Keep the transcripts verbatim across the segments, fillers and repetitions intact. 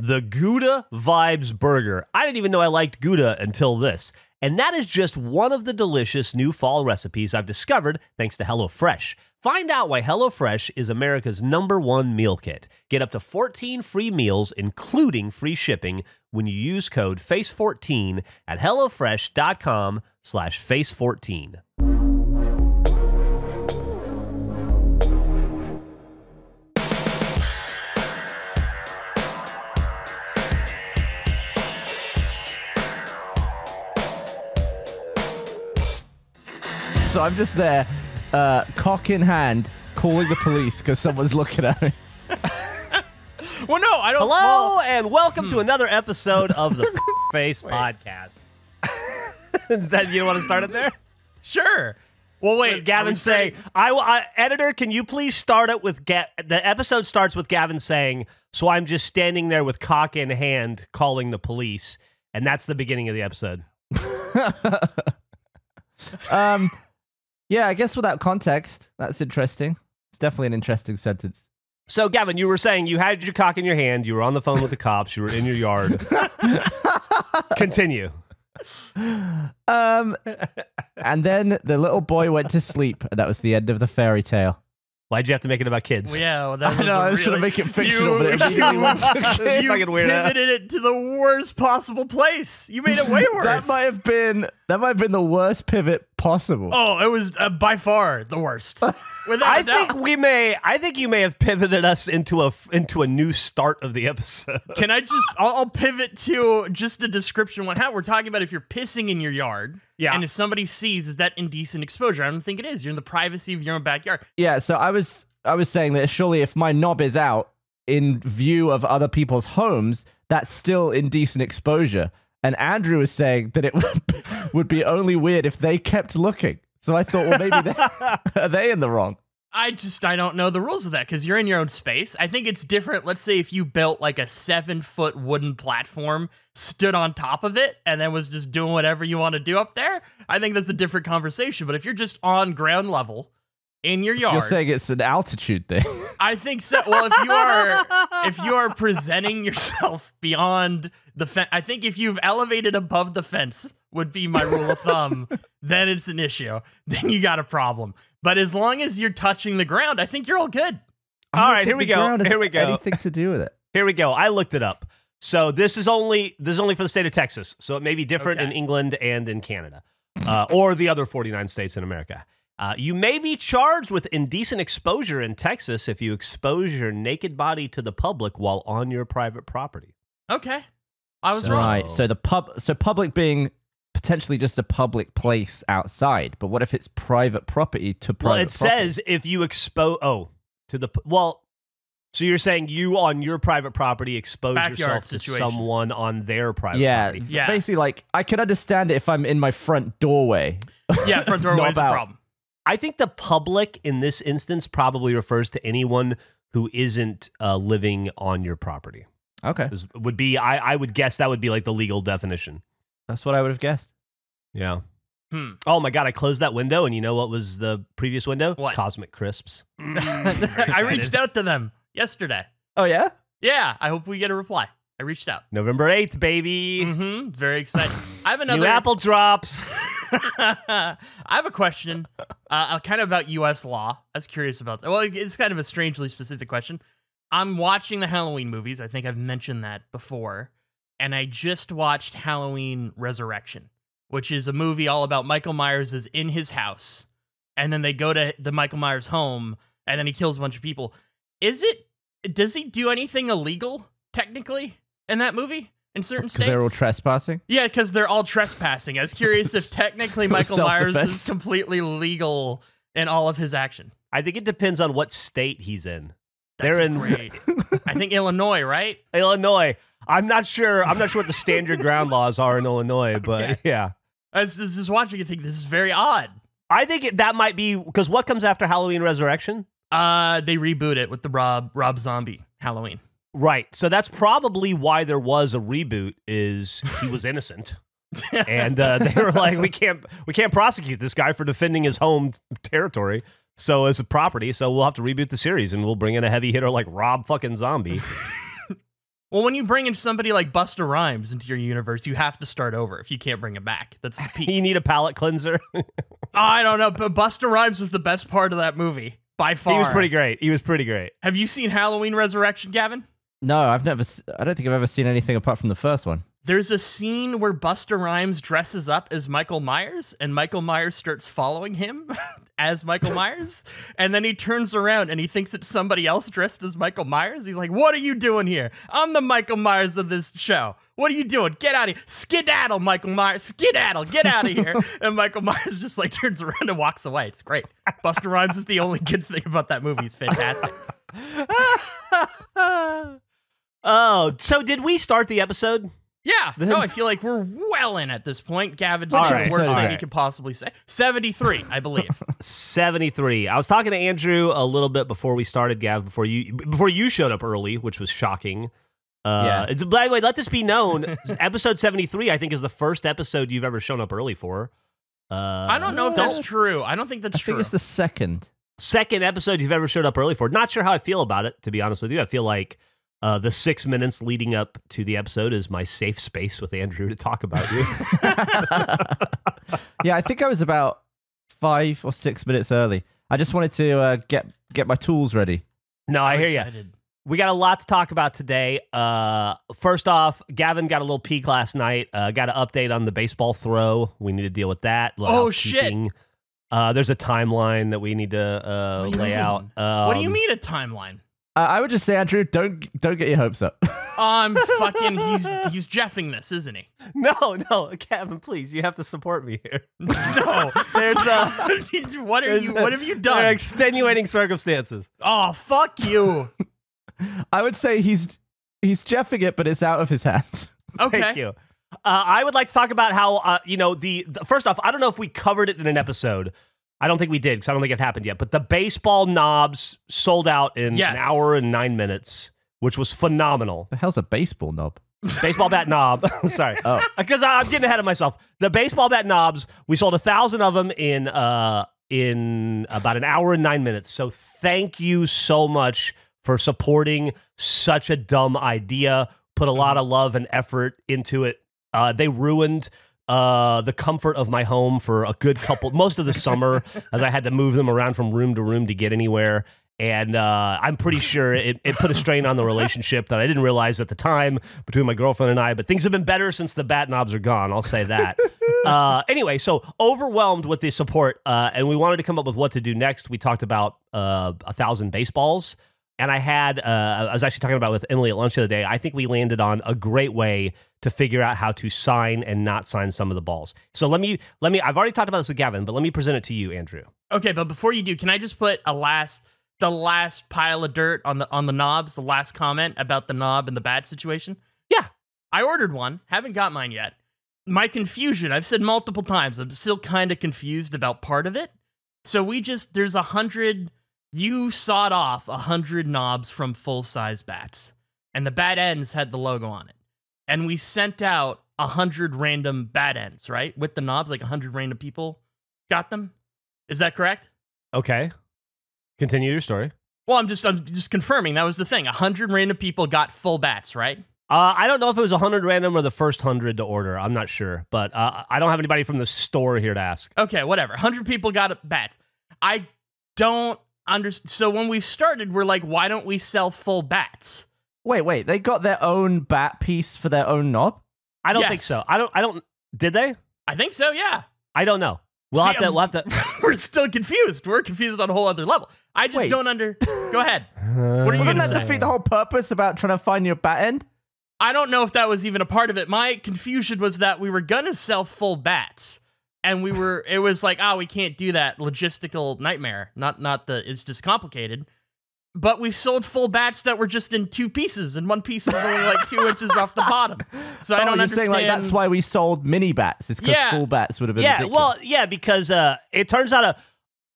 the Gouda Vibes Burger. I didn't even know I liked Gouda until this. And that is just one of the delicious new fall recipes I've discovered thanks to HelloFresh. Find out why HelloFresh is America's number one meal kit. Get up to fourteen free meals, including free shipping, when you use code face fourteen at HelloFresh.com slash face fourteen. So I'm just there, uh, cock in hand, calling the police because someone's looking at me. Well, no, I don't. Hello, call. and welcome hmm. to another episode of the F**KFace podcast. That, you want to start it there? Sure. Well, wait. With Gavin saying, I, I, editor, can you please start it with, Ga the episode starts with Gavin saying, so I'm just standing there with cock in hand, calling the police. And that's the beginning of the episode. um... Yeah, I guess without context, that's interesting. It's definitely an interesting sentence. So, Gavin, you were saying you had your cock in your hand, you were on the phone with the cops, you were in your yard. Continue. Um, and then the little boy went to sleep, and that was the end of the fairy tale. Why'd you have to make it about kids? Well, yeah, well, that was I know, I was really... trying to make it fictional, you, but it really you, went to kids. You pivoted it to the worst possible place. You made it way worse. That might have been that might have been the worst pivot possible. Oh, it was uh, by far the worst. Without I doubt. think we may. I think you may have pivoted us into a into a new start of the episode. Can I just? I'll, I'll pivot to just a description. What how we're talking about if you're pissing in your yard. Yeah. And if somebody sees, is that indecent exposure? I don't think it is. You're in the privacy of your own backyard. Yeah, so I was I was saying that surely if my knob is out in view of other people's homes, that's still indecent exposure. And Andrew was saying that it would be, would be only weird if they kept looking. So I thought, well, maybe they, are they in the wrong? I just, I don't know the rules of that because you're in your own space. I think it's different. Let's say if you built like a seven foot wooden platform, stood on top of it, and then was just doing whatever you want to do up there. I think that's a different conversation. But if you're just on ground level in your yard, you're saying it's an altitude thing. I think so. Well, if you are, if you are presenting yourself beyond the fence, I think if you've elevated above the fence would be my rule of thumb. Then it's an issue. Then you got a problem. But as long as you're touching the ground, I think you're all good. All right, here we go. Here we go. Anything to do with it? Here we go. I looked it up. So this is only this is only for the state of Texas. So it may be different okay. in England and in Canada, uh, or the other forty-nine states in America. Uh, you may be charged with indecent exposure in Texas if you expose your naked body to the public while on your private property. Okay, I was so, wrong. Right. So the pub. So public being. Potentially just a public place outside, but what if it's private property to private? Well, it property? says if you expose oh to the well, so you're saying you on your private property expose Backyard yourself situation. to someone on their private yeah, property. Yeah, basically, like I could understand it if I'm in my front doorway. Yeah, front doorway is a problem. I think the public in this instance probably refers to anyone who isn't uh, living on your property. Okay, this would be I I would guess that would be like the legal definition. That's what I would have guessed. Yeah. Hmm. Oh, my God. I closed that window, and you know what was the previous window? What? Cosmic Crisps. I reached out to them yesterday. Oh, yeah? Yeah. I hope we get a reply. I reached out. November eighth, baby. Mm-hmm. Very excited. I have another... New apple drops. I have a question uh, kind of about U S law. I was curious about that. Well, it's kind of a strangely specific question. I'm watching the Halloween movies. I think I've mentioned that before. And I just watched Halloween Resurrection, which is a movie all about Michael Myers is in his house, and then they go to the Michael Myers home, and then he kills a bunch of people. Is it? Does he do anything illegal, technically, in that movie, in certain states? Because they're all trespassing? Yeah, because they're all trespassing. I was curious if technically Michael Myers is completely legal in all of his action. I think it depends on what state he's in. That's they're in great. I think Illinois, right? Illinois. I'm not sure. I'm not sure what the standard ground laws are in Illinois, but okay. yeah. I was just watching and think this is very odd. I think it, that might be because what comes after Halloween Resurrection? Uh, they reboot it with the Rob Rob Zombie Halloween. Right. So that's probably why there was a reboot. Is he was innocent, and uh, they were like, we can't we can't prosecute this guy for defending his home territory. So as a property, so we'll have to reboot the series, and we'll bring in a heavy hitter like Rob fucking Zombie. Well, when you bring in somebody like Busta Rhymes into your universe, you have to start over if you can't bring him back. That's the peak. You need a palate cleanser. I don't know, but Busta Rhymes was the best part of that movie by far. He was pretty great. He was pretty great. Have you seen Halloween Resurrection, Gavin? No, I've never. I don't think I've ever seen anything apart from the first one. There's a scene where Busta Rhymes dresses up as Michael Myers, and Michael Myers starts following him as Michael Myers, and then he turns around and he thinks it's somebody else dressed as Michael Myers. He's like, "What are you doing here? I'm the Michael Myers of this show. What are you doing? Get out of here. Skedaddle, Michael Myers. Skedaddle. Get out of here." And Michael Myers just like turns around and walks away. It's great. Busta Rhymes is the only good thing about that movie. It's fantastic. Oh, so did we start the episode? Yeah, no, I feel like we're well in at this point. Gavin's the right, worst so, thing right. you could possibly say. seventy-three, I believe. seventy-three. I was talking to Andrew a little bit before we started, Gav, before you before you showed up early, which was shocking. Uh, yeah. By the way, let this be known. Episode seventy-three, I think, is the first episode you've ever shown up early for. Uh, I don't know if don't, that's true. I don't think that's I true. I think it's the second. Second episode you've ever showed up early for. Not sure how I feel about it, to be honest with you. I feel like... Uh, the six minutes leading up to the episode is my safe space with Andrew to talk about you. Yeah, I think I was about five or six minutes early. I just wanted to uh, get get my tools ready. No, I hear you. We got a lot to talk about today. Uh, first off, Gavin got a little peek last night. Uh, got an update on the baseball throw. We need to deal with that. Oh, shit. Uh, there's a timeline that we need to uh, lay out. Um, what do you mean a timeline? Uh, I would just say, Andrew, don't don't get your hopes up. I'm fucking. He's he's jeffing this, isn't he? No, no, Gavin, please, you have to support me here. No, there's uh, what are you? A, what have you done? There are extenuating circumstances. Oh, fuck you. I would say he's he's jeffing it, but it's out of his hands. Okay. Thank you. Uh, I would like to talk about how uh, you know the, the first off. I don't know if we covered it in an episode. I don't think we did, because I don't think it happened yet. But the baseball knobs sold out in yes. an hour and nine minutes, which was phenomenal. The hell's a baseball knob? Baseball bat knob. Sorry. Because oh. I'm getting ahead of myself. The baseball bat knobs, we sold a thousand of them in, uh, in about an hour and nine minutes. So thank you so much for supporting such a dumb idea. Put a lot of love and effort into it. Uh, they ruined... Uh, the comfort of my home for a good couple, most of the summer, as I had to move them around from room to room to get anywhere. And uh, I'm pretty sure it, it put a strain on the relationship that I didn't realize at the time between my girlfriend and I. But things have been better since the bat knobs are gone. I'll say that. Uh, anyway, so overwhelmed with the support. Uh, and we wanted to come up with what to do next. We talked about uh, a thousand baseballs. And I had, uh, I was actually talking about with Emily at lunch the other day, I think we landed on a great way to figure out how to sign and not sign some of the balls. So let me, let me, I've already talked about this with Gavin, but let me present it to you, Andrew. Okay, but before you do, can I just put a last, the last pile of dirt on the, on the knobs, the last comment about the knob and the bat situation? Yeah. I ordered one, haven't got mine yet. My confusion, I've said multiple times, I'm still kind of confused about part of it. So we just, there's a hundred... You sawed off one hundred knobs from full-size bats, and the bat ends had the logo on it. And we sent out one hundred random bat ends, right? With the knobs, like one hundred random people got them. Is that correct? Okay. Continue your story. Well, I'm just I'm just confirming. That was the thing. one hundred random people got full bats, right? Uh, I don't know if it was one hundred random or the first one hundred to order. I'm not sure, but uh, I don't have anybody from the store here to ask. Okay, whatever. one hundred people got bats. I don't... So when we started, we're like, why don't we sell full bats? Wait, wait, they got their own bat piece for their own knob? I don't yes. think so. I don't, I don't, did they? I think so, yeah. I don't know. We'll See, have to, we'll have to. We're still confused. We're confused on a whole other level. I just wait. don't under, go ahead. What are you going to say? Defeat the whole purpose about trying to find your bat end? I don't know if that was even a part of it. My confusion was that we were going to sell full bats. And we were, it was like, oh, we can't do that. Logistical nightmare. Not, not the, it's just complicated. But we sold full bats that were just in two pieces, and one piece is only like two inches off the bottom. So oh, I don't you're understand. Saying, like, that's why we sold mini bats, is because yeah. full bats would have been yeah, ridiculous. Well, yeah, because uh, it turns out a,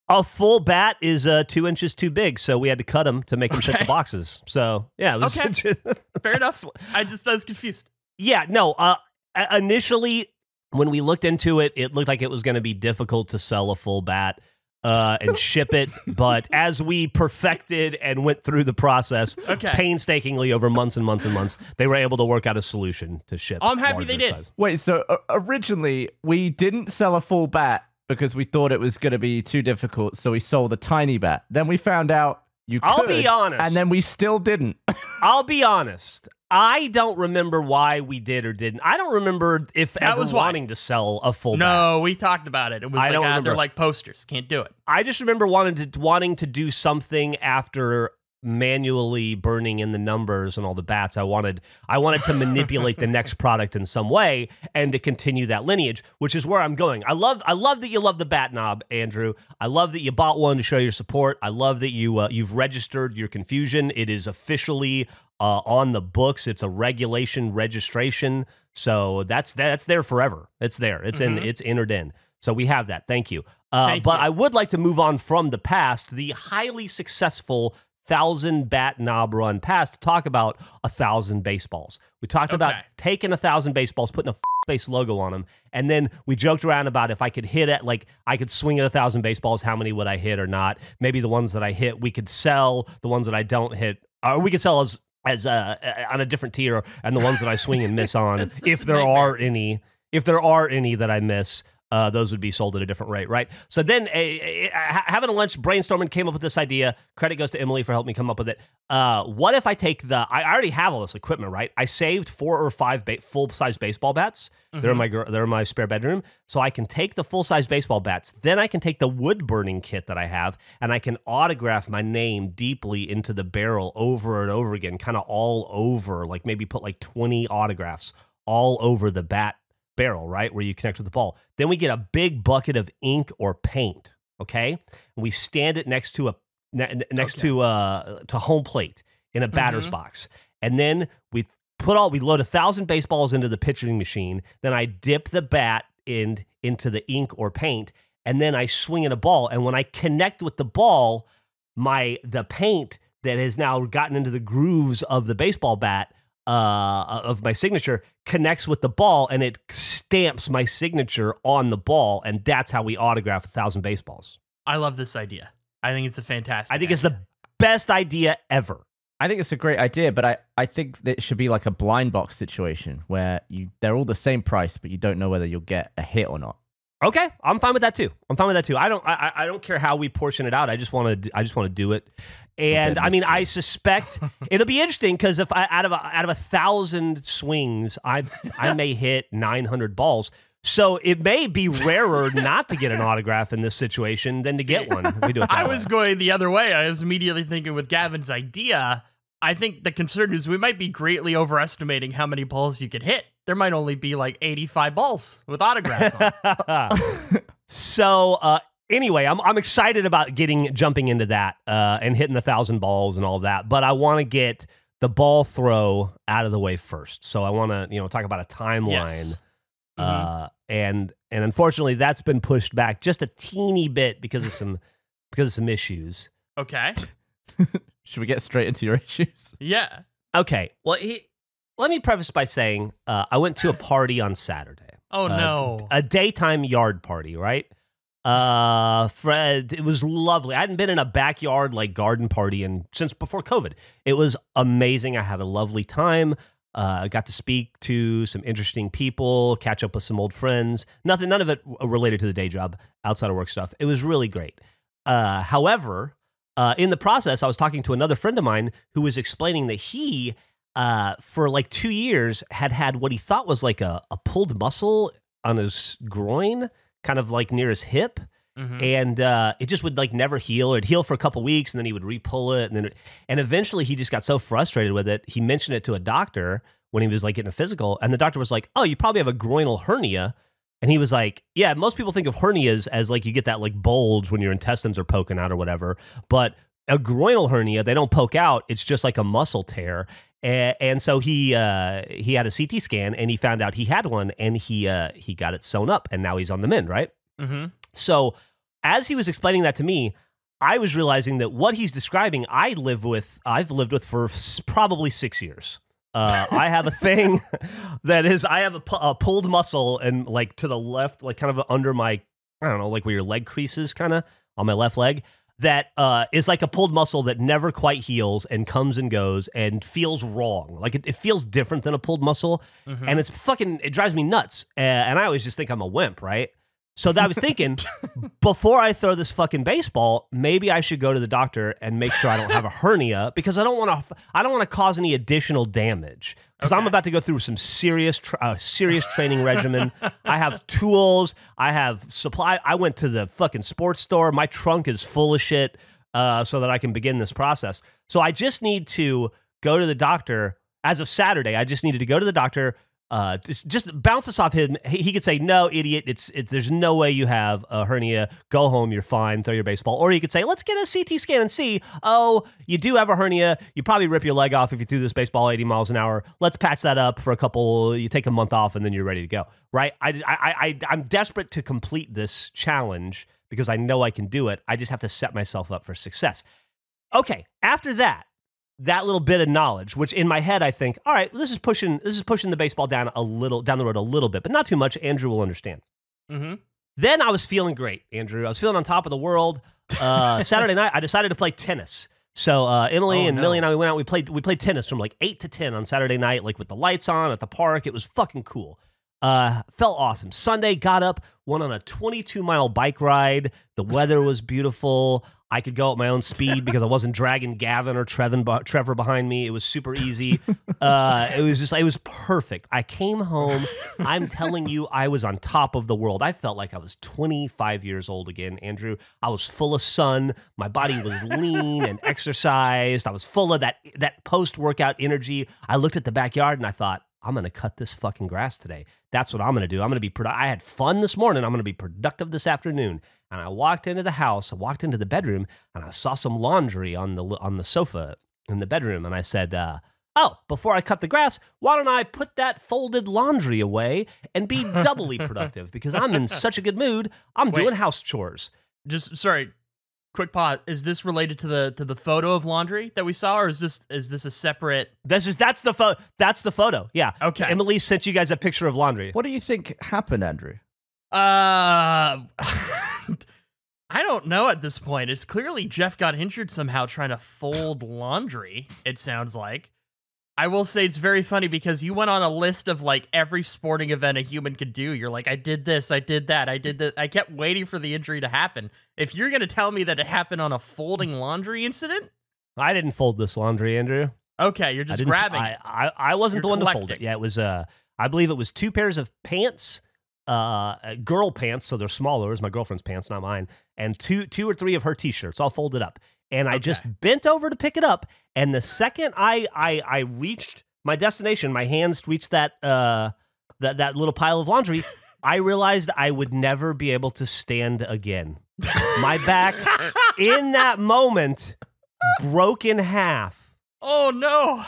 a full bat is uh, two inches too big, so we had to cut them to make them okay. fit the boxes. So, yeah. It was okay. Fair enough. I just I was confused. Yeah, no, uh, initially... When we looked into it, it looked like it was going to be difficult to sell a full bat. uh, and ship it. But as we perfected and went through the process okay. painstakingly over months and months and months, they were able to work out a solution to ship. I'm happy they did. Size. Wait, so uh, originally we didn't sell a full bat because we thought it was going to be too difficult. So we sold a tiny bat. Then we found out you could. I'll be honest. And then we still didn't. I'll be honest. I don't remember why we did or didn't. I don't remember if that ever was wanting to sell a full bat. No, we talked about it. It was I like, don't ah, they're like posters. Can't do it. I just remember wanting to, wanting to do something after manually burning in the numbers and all the bats. I wanted, I wanted to manipulate the next product in some way and to continue that lineage, which is where I'm going. I love, I love that you love the bat knob, Andrew. I love that you bought one to show your support. I love that you, uh, you've registered your confusion. It is officially... Uh, on the books, it's a regulation registration, so that's that's there forever. It's there. It's mm-hmm. in. It's entered in. So we have that. Thank you. Uh, Thank but you. I would like to move on from the past, the highly successful thousand bat knob run past, to talk about a thousand baseballs. We talked okay. about taking a thousand baseballs, putting a F**KFace logo on them, and then we joked around about if I could hit at, like, I could swing at a thousand baseballs, how many would I hit or not? Maybe the ones that I hit, we could sell. The ones that I don't hit, or we could sell as as uh, on a different tier, and the ones that I swing and miss on, if there are any, if there are any that I miss, uh, those would be sold at a different rate, right? So then uh, having a lunch, brainstorming, came up with this idea. Credit goes to Emily for helping me come up with it. Uh, what if I take the, I already have all this equipment, right? I saved four or five ba full-size baseball bats. Mm-hmm. They're in my, they're in my spare bedroom. So I can take the full-size baseball bats. Then I can take the wood-burning kit that I have, and I can autograph my name deeply into the barrel over and over again, kind of all over, like maybe put like twenty autographs all over the bat barrel, right, where you connect with the ball. Then we get a big bucket of ink or paint, okay? And we stand it next to a ne next okay. to uh to home plate in a batter's mm-hmm. box, and then we put all we load a thousand baseballs into the pitching machine. Then I dip the bat end into the ink or paint, and then I swing at a ball. And when I connect with the ball, my the paint that has now gotten into the grooves of the baseball bat, uh, of my signature, connects with the ball, and it stamps my signature on the ball, and that's how we autograph a thousand baseballs. I love this idea. I think it's a fantastic I think idea. It's the best idea ever. I think it's a great idea, but I, I think it should be like a blind box situation where you they're all the same price, but you don't know whether you'll get a hit or not. Okay, I'm fine with that too. I'm fine with that too. I don't I, I don't care how we portion it out. I just want to I just want to do it. And I mean, I suspect it'll be interesting, cuz if I out of a, out of a thousand swings, I I may hit nine hundred balls. So it may be rarer not to get an autograph in this situation than to get one. We do it that I way. was going the other way. I was immediately thinking with Gavin's idea, I think the concern is we might be greatly overestimating how many balls you could hit. There might only be like eighty-five balls with autographs on. So uh, anyway, I'm, I'm excited about getting jumping into that uh, and hitting the thousand balls and all that. But I want to get the ball throw out of the way first. So I want to, you know, talk about a timeline. Yes. Mm-hmm. uh, and and unfortunately, that's been pushed back just a teeny bit because of some because of some issues. Okay. Should we get straight into your issues? Yeah. Okay. Well, he. Let me preface by saying uh, I went to a party on Saturday. Oh, uh, no. A daytime yard party, right? Uh, Fred, it was lovely. I hadn't been in a backyard, like, garden party in, since before COVID. It was amazing. I had a lovely time. Uh, I got to speak to some interesting people, catch up with some old friends. Nothing, none of it related to the day job, outside of work stuff. It was really great. Uh, however, uh, in the process, I was talking to another friend of mine who was explaining that he... Uh, for like two years, had had what he thought was like a, a pulled muscle on his groin, kind of like near his hip. Mm-hmm. And uh, it just would like never heal. It'd heal for a couple weeks, and then he would re-pull it. And then, and eventually he just got so frustrated with it, he mentioned it to a doctor when he was like getting a physical. And the doctor was like, oh, you probably have a groinal hernia. And he was like, yeah, most people think of hernias as like you get that like bulge when your intestines are poking out or whatever. But a groinal hernia, they don't poke out. It's just like a muscle tear. And so he uh, he had a C T scan, and he found out he had one, and he uh, he got it sewn up, and now he's on the mend, right? Mm-hmm. So as he was explaining that to me, I was realizing that what he's describing, I live with, I've lived with for probably six years. Uh, I have a thing that is, I have a, a pulled muscle, and like to the left, like kind of under my, I don't know, like where your leg creases, kind of on my left leg that uh, is like a pulled muscle that never quite heals and comes and goes and feels wrong. Like it, it feels different than a pulled muscle. Mm-hmm. And it's fucking, it drives me nuts. Uh, and I always just think I'm a wimp, right? So that I was thinking, before I throw this fucking baseball, maybe I should go to the doctor and make sure I don't have a hernia, because I don't want to. I don't want to cause any additional damage, because okay. I'm about to go through some serious, tra uh, serious training regimen. I have tools. I have supply. I went to the fucking sports store. My trunk is full of shit, uh, so that I can begin this process. So I just need to go to the doctor. As of Saturday, I just needed to go to the doctor. Uh, just, just bounce this off him. He, he could say, no, idiot, it's it, there's no way you have a hernia. Go home, you're fine, throw your baseball. Or he could say, let's get a C T scan and see, oh, you do have a hernia. You probably rip your leg off if you threw this baseball eighty miles an hour. Let's patch that up for a couple, you take a month off, and then you're ready to go, right? I, I, I, I'm desperate to complete this challenge because I know I can do it. I just have to set myself up for success. Okay, after that, that little bit of knowledge, which in my head I think, all right, this is pushing this is pushing the baseball down a little down the road a little bit, but not too much. Andrew will understand. Mm-hmm. Then I was feeling great, Andrew. I was feeling on top of the world. Uh, Saturday night, I decided to play tennis. So uh, Emily oh, and no. Millie and I, we went out. We played we played tennis from like eight to ten on Saturday night, like with the lights on at the park. It was fucking cool. Uh, felt awesome. Sunday, got up, went on a twenty-two mile bike ride. The weather was beautiful. I could go at my own speed because I wasn't dragging Gavin or Trevin, Trevor behind me. It was super easy. Uh, it was just, it was perfect. I came home. I'm telling you, I was on top of the world. I felt like I was twenty-five years old again, Andrew. I was full of sun. My body was lean and exercised. I was full of that, that post-workout energy. I looked at the backyard and I thought, I'm going to cut this fucking grass today. That's what I'm going to do. I'm going to be productive. I had fun this morning. I'm going to be productive this afternoon. And I walked into the house. I walked into the bedroom, and I saw some laundry on the on the sofa in the bedroom. And I said, uh, oh, before I cut the grass, why don't I put that folded laundry away and be doubly productive? Because I'm in such a good mood. I'm Wait, doing house chores. Just, sorry, quick pause. Is this related to the to the photo of laundry that we saw, or is this is this a separate? This is that's the photo. That's the photo. Yeah. Okay. Emily sent you guys a picture of laundry. What do you think happened, Andrew? Uh, I don't know at this point. It's clearly Jeff got injured somehow trying to fold laundry. It sounds like. I will say it's very funny because you went on a list of like every sporting event a human could do. You're like, I did this, I did that, I did this. I kept waiting for the injury to happen. If you're going to tell me that it happened on a folding laundry incident. I didn't fold this laundry, Andrew. Okay, you're just I grabbing. I, I, I wasn't you're the one collecting. to fold it. Yeah, it was, uh, I believe it was two pairs of pants, uh, girl pants, so they're smaller. It's my girlfriend's pants, not mine. And two, two or three of her t-shirts all folded up. And I okay. just bent over to pick it up, and the second I I, I reached my destination, my hands reached that uh that that little pile of laundry, I realized I would never be able to stand again. My back in that moment broke in half. Oh no!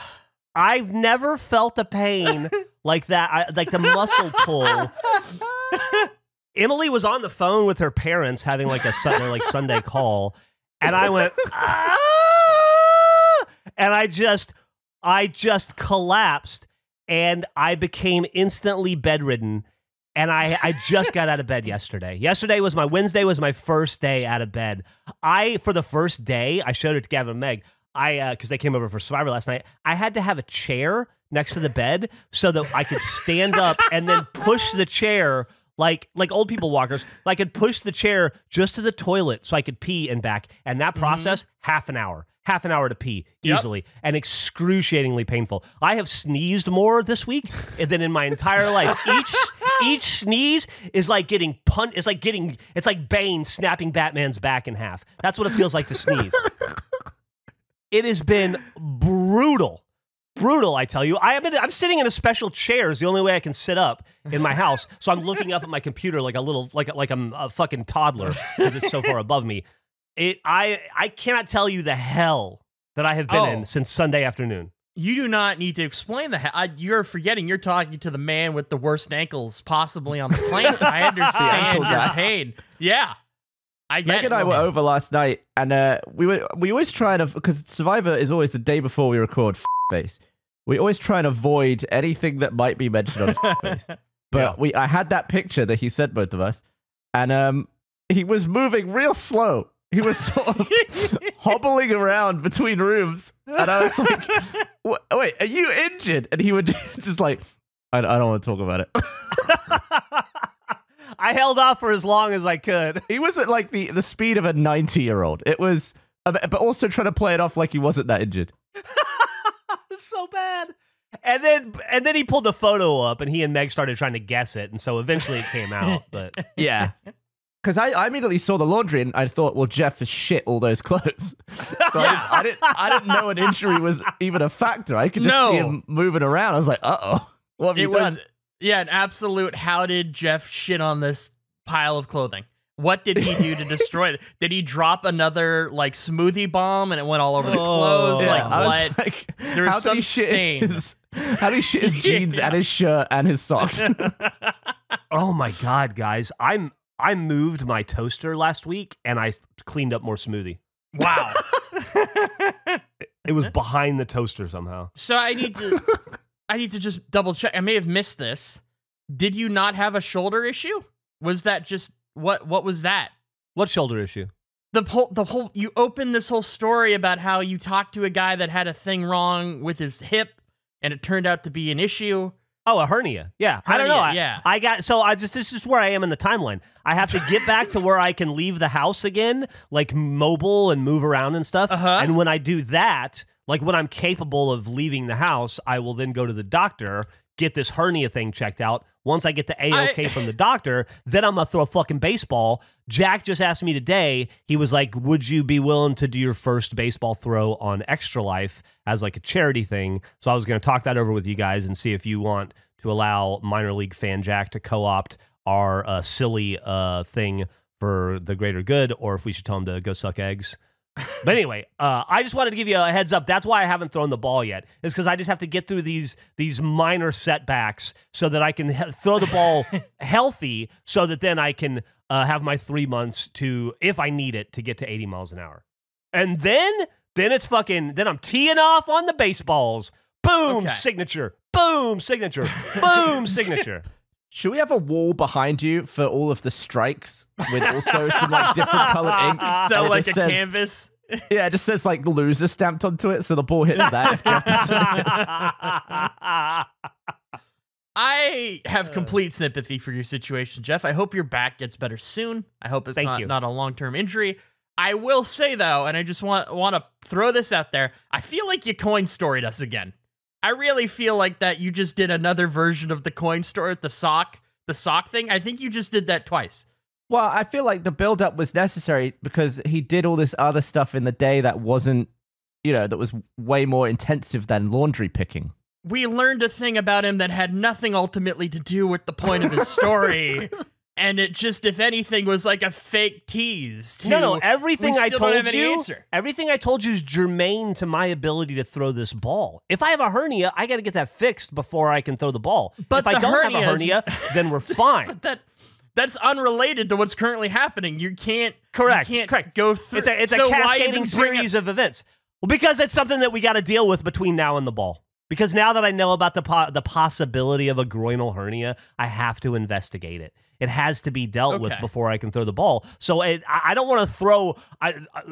I've never felt a pain like that. I, like the muscle pull. Emily was on the phone with her parents, having like a Sunday, like Sunday call. And I went, ah! And I just, I just collapsed, and I became instantly bedridden. And I, I just got out of bed yesterday. Yesterday was my Wednesday was my first day out of bed. I, for the first day, I showed it to Gavin and Meg. I, uh, because they came over for Survivor last night. I had to have a chair next to the bed so that I could stand up and then push the chair. Like like old people walkers, I could push the chair just to the toilet so I could pee and back. And that process, mm-hmm. half an hour. Half an hour to pee easily yep. and excruciatingly painful. I have sneezed more this week than in my entire life. Each each sneeze is like getting pun it's like getting it's like Bane snapping Batman's back in half. That's what it feels like to sneeze. It has been brutal. Brutal, I tell you. I am in, I'm sitting in a special chair. Is the only way I can sit up in my house. So I'm looking up at my computer like a little, like like I'm a fucking toddler because it's so far above me. It, I, I cannot tell you the hell that I have been oh. in since Sunday afternoon. You do not need to explain the hell. You're forgetting you're talking to the man with the worst ankles possibly on the planet. I understand your yeah. pain. Yeah. I get Meg and it. I were over last night, and uh, we were we always try and because Survivor is always the day before we record F**KFace. We always try and avoid anything that might be mentioned on F**KFace. But yeah. we I had that picture that he sent both of us, and um, he was moving real slow, He was sort of hobbling around between rooms. And I was like, wait, are you injured? And he would just like, I, I don't want to talk about it. I held off for as long as I could. He was at like the, the speed of a ninety-year-old. It was, but also trying to play it off like he wasn't that injured. So bad. And then and then he pulled the photo up and he and Meg started trying to guess it. And so eventually it came out. But yeah, because I, I immediately saw the laundry and I thought, well, Jeff is shit all those clothes. So yeah. I, didn't, I, didn't, I didn't know an injury was even a factor. I could just no. see him moving around. I was like, uh-oh, what have it you done? Was, yeah, an absolute how did Jeff shit on this pile of clothing? What did he do to destroy it? Did he drop another like smoothie bomb and it went all over the clothes? Oh, yeah. Like what? Like, there was some stain. His, how did he shit his jeans yeah. and his shirt and his socks? Oh my god, guys! I'm I moved my toaster last week and I cleaned up more smoothie. Wow! It was behind the toaster somehow. So I need to I need to just double check. I may have missed this. Did you not have a shoulder issue? Was that just What what was that? What shoulder issue? The whole the whole you opened this whole story about how you talked to a guy that had a thing wrong with his hip, and it turned out to be an issue. Oh, a hernia. Yeah, hernia, I don't know. I, yeah, I got so I just this is where I am in the timeline. I have to get back to where I can leave the house again, like mobile and move around and stuff. Uh-huh. And when I do that, like when I'm capable of leaving the house, I will then go to the doctor. Get this hernia thing checked out. Once I get the A O K I, from the doctor, then I'm going to throw a fucking baseball. Jack just asked me today, he was like, would you be willing to do your first baseball throw on Extra Life as like a charity thing? So I was going to talk that over with you guys and see if you want to allow minor league fan Jack to co-opt our uh, silly uh, thing for the greater good, or if we should tell him to go suck eggs. But anyway, uh, I just wanted to give you a heads up. That's why I haven't thrown the ball yet. It's because I just have to get through these these minor setbacks so that I can he throw the ball healthy so that then I can uh, have my three months to, if I need it, to get to eighty miles an hour. And then, then it's fucking, then I'm teeing off on the baseballs. Boom, okay. Signature. Boom, signature. Boom, signature. Should we have a wall behind you for all of the strikes with also some like different colored ink? So like a says, canvas? Yeah, it just says like loser stamped onto it, so the ball hits that. I have complete sympathy for your situation, Jeff. I hope your back gets better soon. I hope it's Thank not, you. not a long-term injury. I will say, though, and I just want, want to throw this out there, I feel like you coin-storied us again. I really feel like that you just did another version of the coin store at the sock, the sock thing. I think you just did that twice. Well, I feel like the buildup was necessary because he did all this other stuff in the day that wasn't, you know, that was way more intensive than laundry picking. We learned a thing about him that had nothing ultimately to do with the point of his story. And it just, if anything, was like a fake tease. To, no, no, everything I told you, everything I told you is germane to my ability to throw this ball. If I have a hernia, I got to get that fixed before I can throw the ball. But if I don't have a hernia, then we're fine. But that, that's unrelated to what's currently happening. You can't, correct, you can't correct. Go through. It's a, it's so a cascading series of events. Well, because it's something that we got to deal with between now and the ball. Because now that I know about the po the possibility of a groinal hernia, I have to investigate it. It has to be dealt okay. with before I can throw the ball. So it, I, I don't want to throw. I, I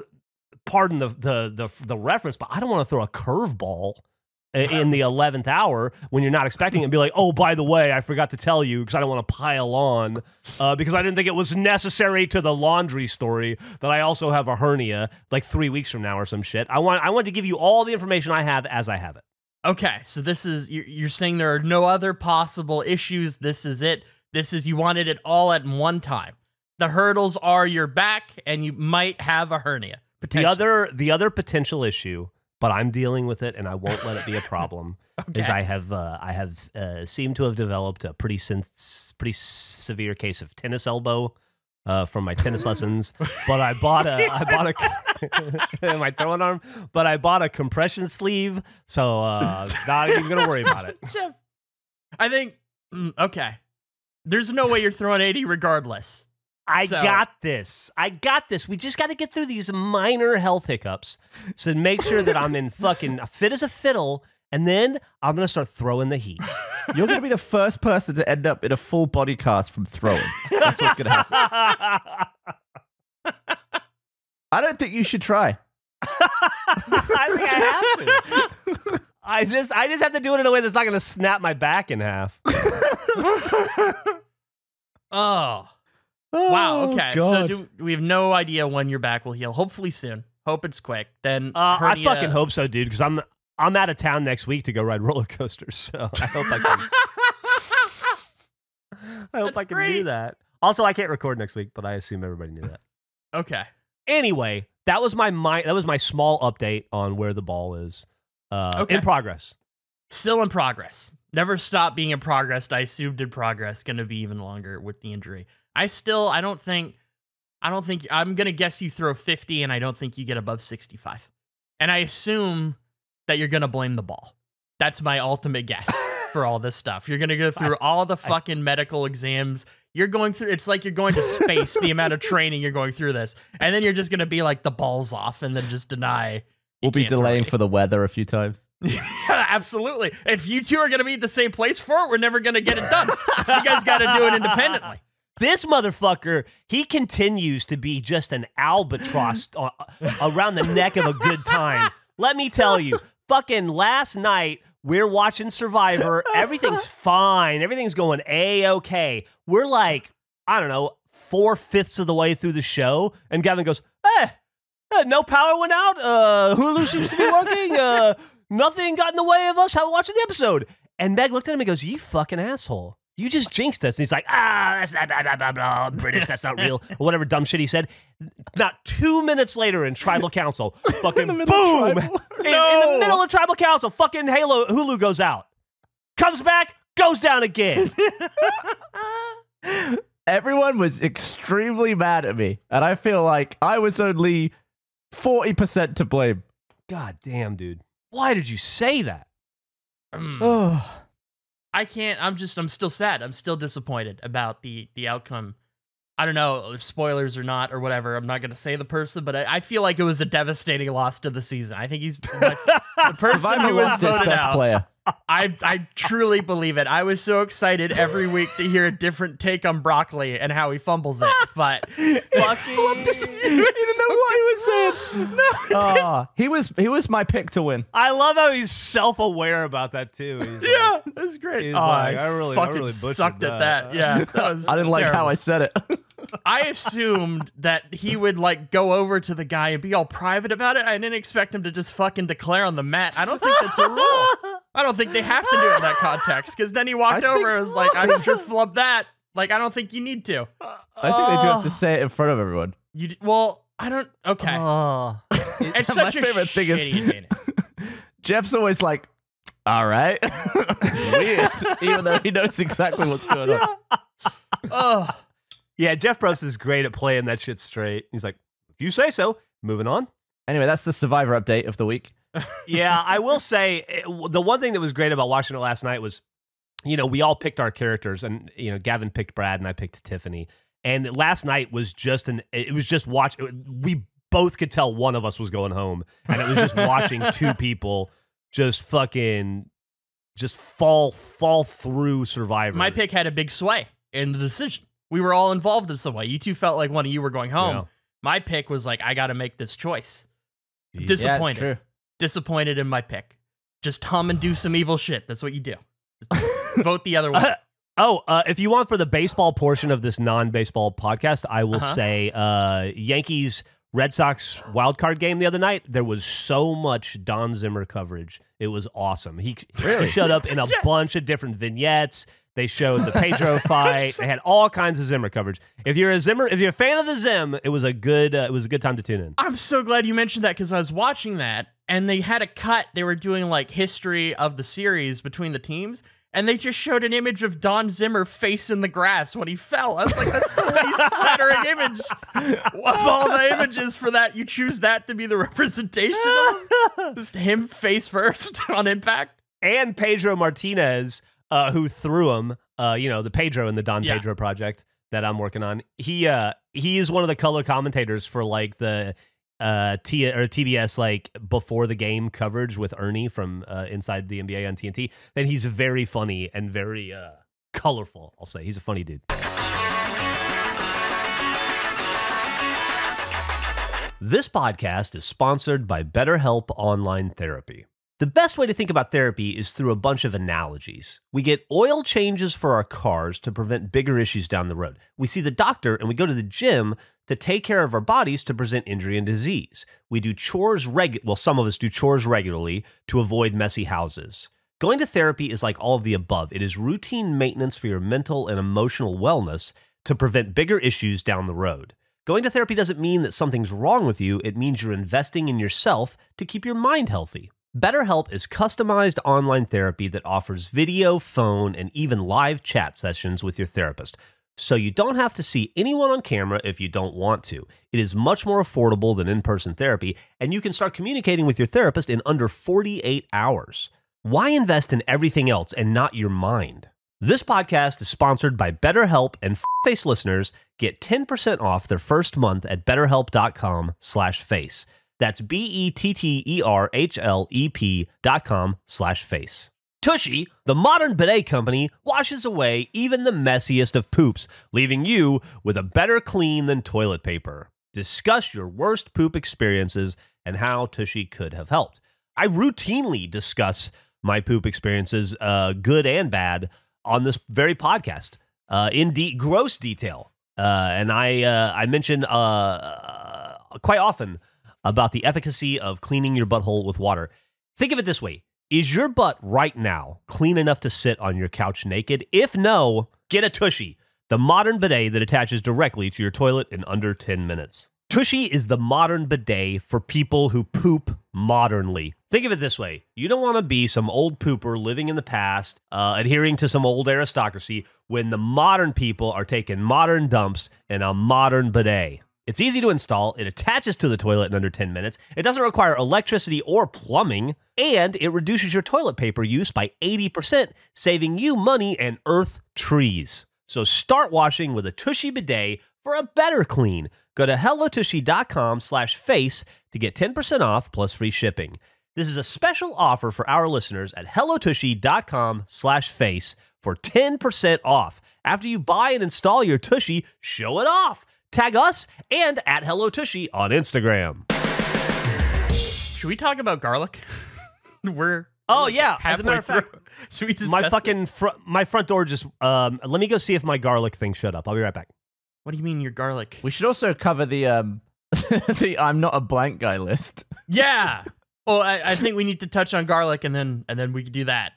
pardon the, the the the reference, but I don't want to throw a curveball in the eleventh hour when you're not expecting it. And be like, oh, by the way, I forgot to tell you because I don't want to pile on uh, because I didn't think it was necessary to the laundry story that I also have a hernia like three weeks from now or some shit. I want I want to give you all the information I have as I have it. Okay, so this is, you're saying there are no other possible issues. This is it. This is, you wanted it all at one time. The hurdles are your back, and you might have a hernia. The other, the other potential issue, but I'm dealing with it, and I won't let it be a problem, okay. is I have, uh, I have uh, seemed to have developed a pretty, pretty severe case of tennis elbow uh, from my tennis lessons. But I bought a, I bought a. my throwing arm, but I bought a compression sleeve, so uh, not even gonna worry about it. Jeff, I think mm, okay. There's no way you're throwing eighty regardless. I so. got this. I got this. We just got to get through these minor health hiccups, so make sure that I'm in fucking fit as a fiddle, and then I'm gonna start throwing the heat. You're gonna be the first person to end up in a full body cast from throwing. That's what's gonna happen. I don't think you should try. I think I have to. I just, I just have to do it in a way that's not going to snap my back in half. Oh. Oh, wow. Okay. God. So do, we have no idea when your back will heal. Hopefully soon. Hope it's quick. Then uh, hernia... I fucking hope so, dude. Because I'm I'm out of town next week to go ride roller coasters. So I hope I can. I hope That's I can great. do that. Also, I can't record next week, but I assume everybody knew that. Okay. Anyway, that was my my that was my small update on where the ball is. Uh, okay. In progress. Still in progress. Never stop being in progress. I assumed in progress. Going to be even longer with the injury. I still, I don't think, I don't think, I'm going to guess you throw fifty and I don't think you get above sixty-five. And I assume that you're going to blame the ball. That's my ultimate guess for all this stuff. You're going to go through I, all the fucking I, medical exams. You're going through, it's like you're going to space the amount of training you're going through this. And then you're just going to be like the ball's off and then just deny. We'll be delaying for the weather a few times. Yeah, absolutely. If you two are going to be at the same place for it, we're never going to get it done. You guys got to do it independently. This motherfucker, he continues to be just an albatross around the neck of a good time. Let me tell you, fucking last night, we're watching Survivor. Everything's fine. Everything's going A-okay. We're like, I don't know, four-fifths of the way through the show. And Gavin goes, eh, eh no power went out. Uh, Hulu seems to be working. Uh, nothing got in the way of us watching the episode. And Meg looked at him and goes, you fucking asshole. You just jinxed us. And he's like, ah, that's not blah, blah, blah, blah, British, that's not real, or whatever dumb shit he said. Not two minutes later in Tribal Council, fucking in boom! In, no. in the middle of Tribal Council, fucking Halo, Hulu goes out. Comes back, goes down again. Everyone was extremely mad at me, and I feel like I was only forty percent to blame. God damn, dude. Why did you say that? Mm. Oh. I can't, I'm just, I'm still sad. I'm still disappointed about the, the outcome. I don't know if spoilers or not or whatever. I'm not going to say the person, but I, I feel like it was a devastating loss to the season. I think he's my, the person Survivor who was voted best out. Player. I, I truly believe it. I was so excited every week to hear a different take on broccoli and how he fumbles it, but fucking... I didn't know what he was saying. No, uh, he was he was my pick to win. I love how he's self-aware about that too. He's yeah, like, that's great. He's oh, like, I, I really, fucking I really sucked that. at that. Yeah, that was I didn't terrible. like how I said it. I assumed that he would like go over to the guy and be all private about it. I didn't expect him to just fucking declare on the mat. I don't think that's a rule. I don't think they have to do it in that context, because then he walked I over and was like, I'm sure flub that. Like, I don't think you need to. I think uh, they do have to say it in front of everyone. You d Well, I don't... Okay. Uh, it's such a favorite thing is Jeff's always like, all right. Weird. Even though he knows exactly what's going yeah. on. Oh. Yeah, Jeff Probst is great at playing that shit straight. He's like, if you say so, moving on. Anyway, that's the Survivor update of the week. Yeah, I will say it, the one thing that was great about watching it last night was, you know, we all picked our characters, and you know, Gavin picked Brad and I picked Tiffany. And last night was just an it was just watch. It, we both could tell one of us was going home, and it was just watching two people just fucking just fall fall through Survivor. My pick had a big sway in the decision. We were all involved in some way. You two felt like one of you were going home. Yeah. My pick was like, I got to make this choice. I'm disappointed. Yeah, disappointed in my pick. Just hum and do some evil shit. That's what you do. Vote the other way. Uh, oh, uh, if you want for the baseball portion of this non-baseball podcast, I will uh-huh. say uh, Yankees Red Sox wildcard game the other night. There was so much Don Zimmer coverage. It was awesome. He really? showed up in a yeah. bunch of different vignettes. They showed the Pedro fight. They had all kinds of Zimmer coverage. If you're a Zimmer, if you're a fan of the Zim, it was a good, uh, it was a good time to tune in. I'm so glad you mentioned that, because I was watching that and they had a cut. They were doing like history of the series between the teams, and they just showed an image of Don Zimmer face in the grass when he fell. I was like, that's the least flattering image of all the images for that. You choose that to be the representation of just him face first on impact. And Pedro Martinez. Uh, who threw him, uh, you know, the Pedro and the Don yeah. Pedro project that I'm working on. He uh, he is one of the color commentators for like the uh, T or T B S like before the game coverage with Ernie from uh, Inside the N B A on T N T. Then he's very funny and very uh, colorful, I'll say. He's a funny dude. This podcast is sponsored by BetterHelp Online Therapy. The best way to think about therapy is through a bunch of analogies. We get oil changes for our cars to prevent bigger issues down the road. We see the doctor and we go to the gym to take care of our bodies to prevent injury and disease. We do chores regu- well, some of us do chores regularly to avoid messy houses. Going to therapy is like all of the above. It is routine maintenance for your mental and emotional wellness to prevent bigger issues down the road. Going to therapy doesn't mean that something's wrong with you. It means you're investing in yourself to keep your mind healthy. BetterHelp is customized online therapy that offers video, phone, and even live chat sessions with your therapist. So you don't have to see anyone on camera if you don't want to. It is much more affordable than in-person therapy, and you can start communicating with your therapist in under forty-eight hours. Why invest in everything else and not your mind? This podcast is sponsored by BetterHelp, and F**KFace listeners get ten percent off their first month at betterhelp.com slash face. That's B-E-T-T-E-R-H-L-E-P dot com slash face. Tushy, the modern bidet company, washes away even the messiest of poops, leaving you with a better clean than toilet paper. Discuss your worst poop experiences and how Tushy could have helped. I routinely discuss my poop experiences, uh, good and bad, on this very podcast, uh, in de- gross detail. Uh, and I, uh, I mention uh, quite often about the efficacy of cleaning your butthole with water. Think of it this way. Is your butt right now clean enough to sit on your couch naked? If no, get a Tushy, the modern bidet that attaches directly to your toilet in under ten minutes. Tushy is the modern bidet for people who poop modernly. Think of it this way. You don't want to be some old pooper living in the past, uh, adhering to some old aristocracy when the modern people are taking modern dumps in a modern bidet. It's easy to install, it attaches to the toilet in under ten minutes, it doesn't require electricity or plumbing, and it reduces your toilet paper use by eighty percent, saving you money and earth trees. So start washing with a Tushy bidet for a better clean. Go to hellotushy.com slash face to get ten percent off plus free shipping. This is a special offer for our listeners at hellotushy.com slash face for ten percent off. After you buy and install your Tushy, show it off! Tag us and at Hello Tushy on Instagram. Should we talk about garlic? We're oh yeah, as a matter of fact, should we discuss my fucking fr my front door just um. Let me go see if my garlic thing showed up. I'll be right back. What do you mean your garlic? We should also cover the um the I'm not a blank guy list. Yeah. Well, I, I think we need to touch on garlic and then and then we can do that.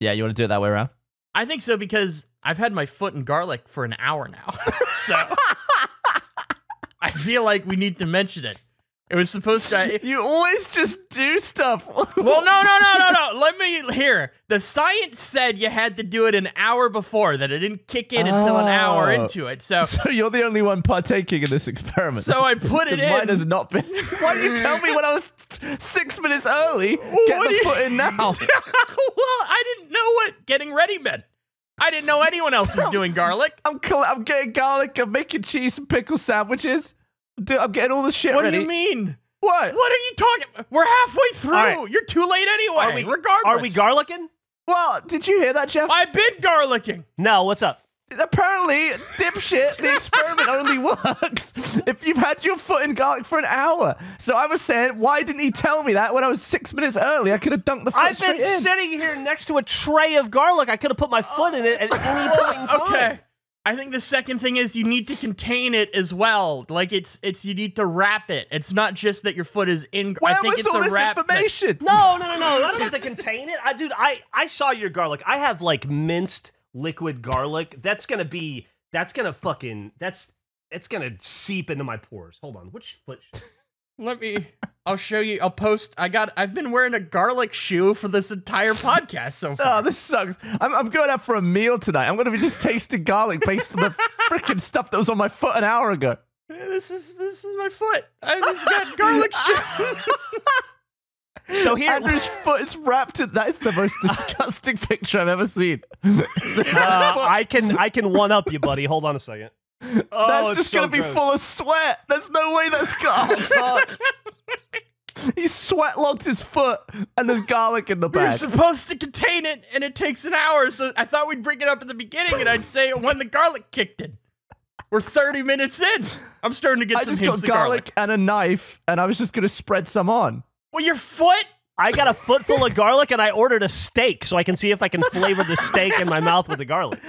Yeah, you want to do it that way around? I think so because I've had my foot in garlic for an hour now, so. I feel like we need to mention it. It was supposed to... You always just do stuff. Well, no, no, no, no, no. Let me hear. The science said you had to do it an hour before, that it didn't kick in oh. until an hour into it. So So you're the only one partaking in this experiment. So I put it in. Mine has not been... Why did you tell me when I was six minutes early? Well, get the you... foot in now. Well, I didn't know what getting ready meant. I didn't know anyone else was doing garlic. I'm I'm getting garlic. I'm making cheese and pickle sandwiches. Dude, I'm getting all this shit ready. What do you mean? What? What are you talking? We're halfway through. Right. You're too late anyway. Are we, regardless, are we garlicking? Well, did you hear that, Jeff? I've been garlicking. No, what's up? Apparently, dipshit, the experiment only works if you've had your foot in garlic for an hour. So I was saying, why didn't he tell me that when I was six minutes early? I could have dunked the foot I've been in. Sitting here next to a tray of garlic. I could have put my foot in it at any point in time. Okay. I think the second thing is you need to contain it as well. Like it's it's you need to wrap it. It's not just that your foot is in. Where I think was it's all a this wrap information? Thing. No, no, no, no. I don't have to contain it. I, dude, I I saw your garlic. I have like minced liquid garlic. That's gonna be. That's gonna fucking. That's. It's gonna seep into my pores. Hold on. Which foot? Let me. I'll show you. I'll post. I got. I've been wearing a garlic shoe for this entire podcast so far. Oh, this sucks. I'm, I'm going out for a meal tonight. I'm going to be just tasting garlic based on the freaking stuff that was on my foot an hour ago. This is this is my foot. I just got garlic shoe. So here, Andrew's foot is wrapped in. That is the most disgusting picture I've ever seen. uh, I can I can one up you, buddy. Hold on a second. Oh, that's just so gonna gross. Be full of sweat. There's no way that's garlic. Oh, he sweat logged his foot, and there's garlic in the bag. You're supposed to contain it, and it takes an hour. So I thought we'd bring it up at the beginning, and I'd say it when the garlic kicked in. We're thirty minutes in. I'm starting to get I some hints of garlic. I just got garlic and a knife, and I was just going to spread some on. Well, your foot? I got a foot full of garlic, and I ordered a steak, so I can see if I can flavor the steak in my mouth with the garlic.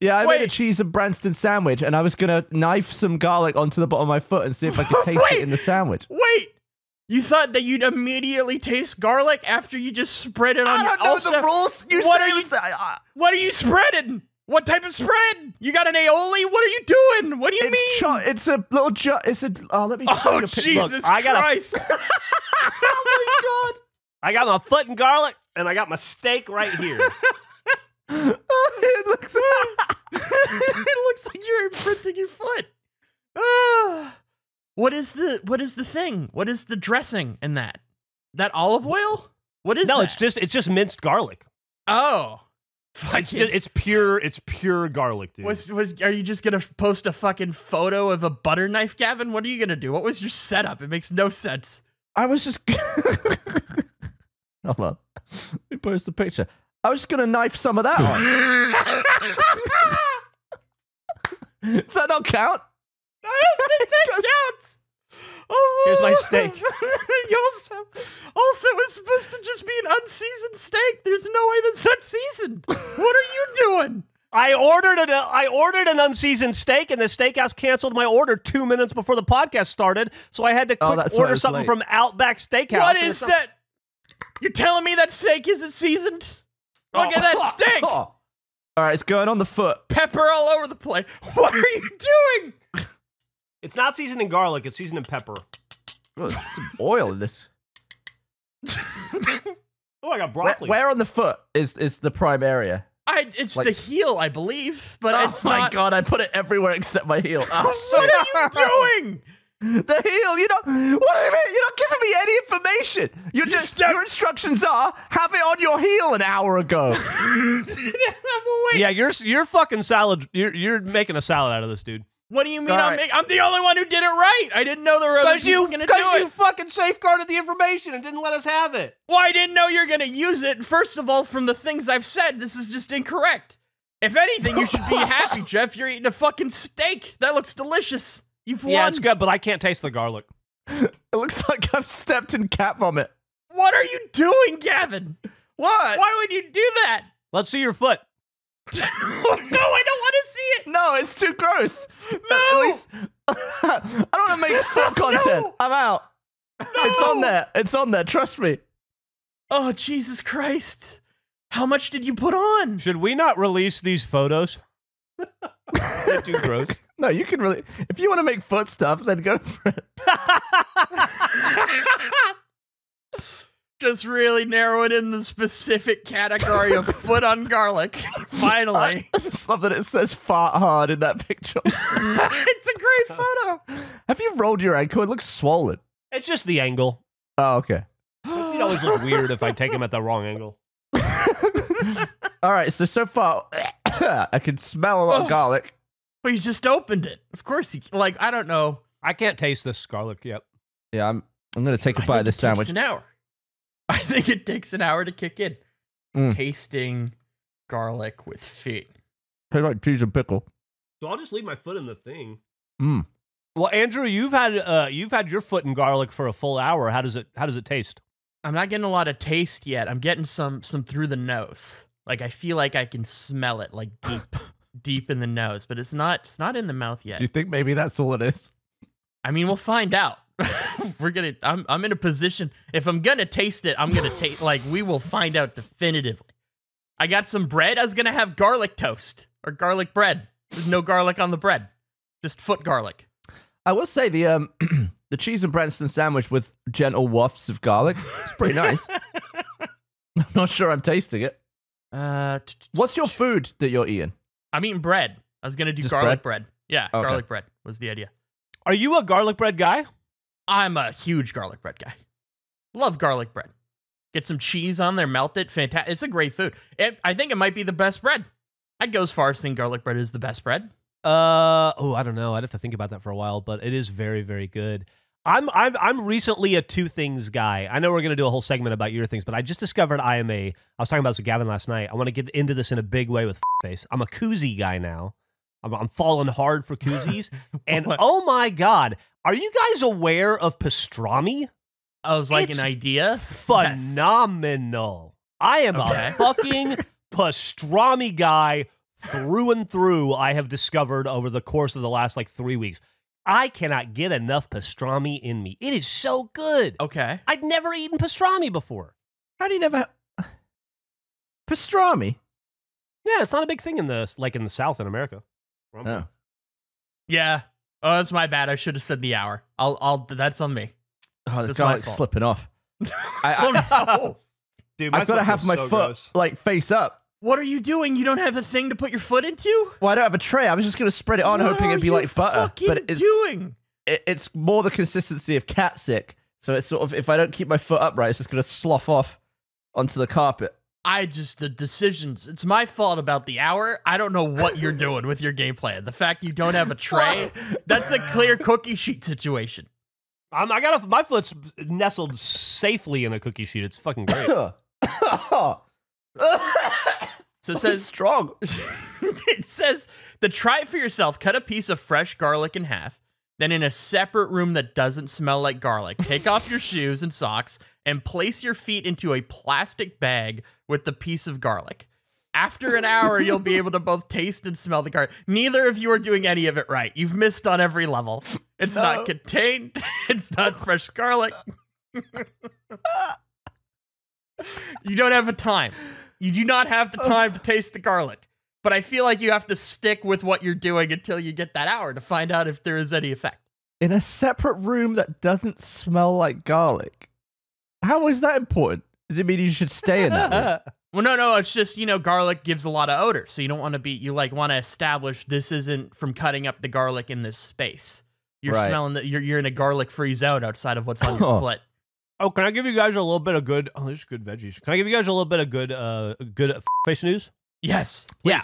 Yeah, I Wait. made a cheese and Branston sandwich, and I was going to knife some garlic onto the bottom of my foot and see if I could taste it in the sandwich. Wait! You thought that you'd immediately taste garlic after you just spread it on I your... I don't know also, the rules! You what, are you, uh, what are you spreading? What type of spread? You got an aioli? What are you doing? What do you it's mean? It's a little... Ju it's a... Oh, let me... Oh, Jesus Look, Christ! I got oh, my God! I got my foot and garlic, and I got my steak right here. Oh, it looks... it looks like you're imprinting your foot. Oh... What is the what is the thing? What is the dressing in that? That olive oil? What is no, that? No, it's just it's just minced garlic. Oh. It's, just, it's pure it's pure garlic, dude. What's, what's, are you just going to post a fucking photo of a butter knife, Gavin? What are you going to do? What was your setup? It makes no sense. I was just Hold on. Let me post the picture. I was just going to knife some of that one. Does that not count? Out. Oh, here's my steak. also, also, it's supposed to just be an unseasoned steak. There's no way that's not seasoned. What are you doing? I ordered an uh, I ordered an unseasoned steak, and the steakhouse canceled my order two minutes before the podcast started. So I had to quick oh, order something late. from Outback Steakhouse. What is that? You're telling me that steak isn't seasoned? Look oh. at that steak. Oh. All right, it's going on the foot. Pepper all over the place. What are you doing? It's not seasoned in garlic, it's seasoned in pepper. Oh, there's some oil in this. Oh, I got broccoli. Where, where on the foot is, is the prime area? I, it's like, the heel, I believe, but oh it's not- Oh my God, I put it everywhere except my heel. Oh, what are you doing? The heel, you know, what do you mean? You're not giving me any information. You're you just, your instructions are, have it on your heel an hour ago. Yeah, you're, you're fucking salad, you're, you're making a salad out of this, dude. What do you mean right. I'm, make, I'm the only one who did it right? I didn't know the were other people going to do it. Because you fucking safeguarded the information and didn't let us have it. Well, I didn't know you were going to use it. First of all, from the things I've said, this is just incorrect. If anything, you should be happy, Jeff. You're eating a fucking steak. That looks delicious. You've won. Yeah, it's good, but I can't taste the garlic. It looks like I've stepped in cat vomit. What are you doing, Gavin? What? Why would you do that? Let's see your foot. No, I don't want to see it. No, it's too gross. No, at least, I don't want to make foot content. No. I'm out. No. It's on there. It's on there. Trust me. Oh Jesus Christ! How much did you put on? Should we not release these photos? Is that too gross? No, you can really. If you want to make foot stuff, then go for it. Just really narrowing in the specific category of foot on garlic. Finally. I just love that it says fart hard in that picture. It's a great photo. Have you rolled your ankle? It looks swollen. It's just the angle. Oh, okay. It always looks weird if I take him at the wrong angle. All right, so, so far, I can smell a lot oh. of garlic. Well, you just opened it. Of course, you, like, I don't know. I can't taste this garlic yet. Yeah, I'm, I'm going to take a bite of this sandwich. An hour. I think it takes an hour to kick in. Mm. Tasting garlic with feet. Tastes like cheese and pickle. So I'll just leave my foot in the thing. Mm. Well, Andrew, you've had uh, you've had your foot in garlic for a full hour. How does it How does it taste? I'm not getting a lot of taste yet. I'm getting some some through the nose. Like I feel like I can smell it, like deep deep in the nose, but it's not it's not in the mouth yet. Do you think maybe that's all it is? I mean, we'll find out. We're gonna. I'm. I'm in a position. If I'm gonna taste it, I'm gonna taste. Like we will find out definitively. I got some bread. I was gonna have garlic toast or garlic bread. There's no garlic on the bread. Just foot garlic. I will say the um the cheese and Branston sandwich with gentle wafts of garlic. It's pretty nice. I'm not sure I'm tasting it. Uh, what's your food that you're eating? I'm eating bread. I was gonna do garlic bread. Yeah, garlic bread was the idea. Are you a garlic bread guy? I'm a huge garlic bread guy. Love garlic bread. Get some cheese on there, melt it. Fantastic. It's a great food. It, I think it might be the best bread. I'd go as far as saying garlic bread is the best bread. Uh oh, I don't know. I'd have to think about that for a while, but it is very, very good. I'm I'm I'm recently a two things guy. I know we're gonna do a whole segment about your things, but I just discovered I am a. I was talking about this with Gavin last night. I want to get into this in a big way with F**KFace. I'm a koozie guy now. I'm, I'm falling hard for koozies. And oh my God, are you guys aware of pastrami? I was like, it's an idea? Phenomenal. Yes. I am okay. a fucking pastrami guy through and through, I have discovered over the course of the last like three weeks. I cannot get enough pastrami in me. It is so good. Okay. I'd never eaten pastrami before. How do you never have pastrami? Yeah, it's not a big thing in the like in the South in America. Oh. Yeah. Oh, that's my bad. I should have said the hour. I'll I'll that's on me. Oh, the garlic's like slipping off. I, I, oh, no. Dude, I've got to have my so foot gross. like face up. What are you doing? You don't have a thing to put your foot into? Well, I don't have a tray. I was just going to spread it on, what hoping it'd be like butter. But it's doing. It, it's more the consistency of cat sick. So it's sort of, if I don't keep my foot upright, it's just going to slough off onto the carpet. I just, the decisions. It's my fault about the hour. I don't know what you're doing with your game plan. The fact you don't have a tray, that's a clear cookie sheet situation. I'm, I got a, my foot's nestled safely in a cookie sheet. It's fucking great. So it says strong. It says to try it for yourself. Cut a piece of fresh garlic in half. Then in a separate room that doesn't smell like garlic, take off your shoes and socks and place your feet into a plastic bag with the piece of garlic. After an hour, you'll be able to both taste and smell the garlic. Neither of you are doing any of it right. You've missed on every level. It's no. not contained. It's not fresh garlic. You don't have a time. You do not have the time to taste the garlic. But I feel like you have to stick with what you're doing until you get that hour to find out if there is any effect. In a separate room that doesn't smell like garlic. How is that important? Does it mean you should stay in that room? Well, no, no, it's just, you know, garlic gives a lot of odor. So you don't want to be, you like want to establish this isn't from cutting up the garlic in this space. You're right. smelling that you're, you're in a garlic free zone outside of what's on your foot. Oh, can I give you guys a little bit of good? Oh, this is good veggies. Can I give you guys a little bit of good, uh, good F**KFace news? Yes. Please. Yeah.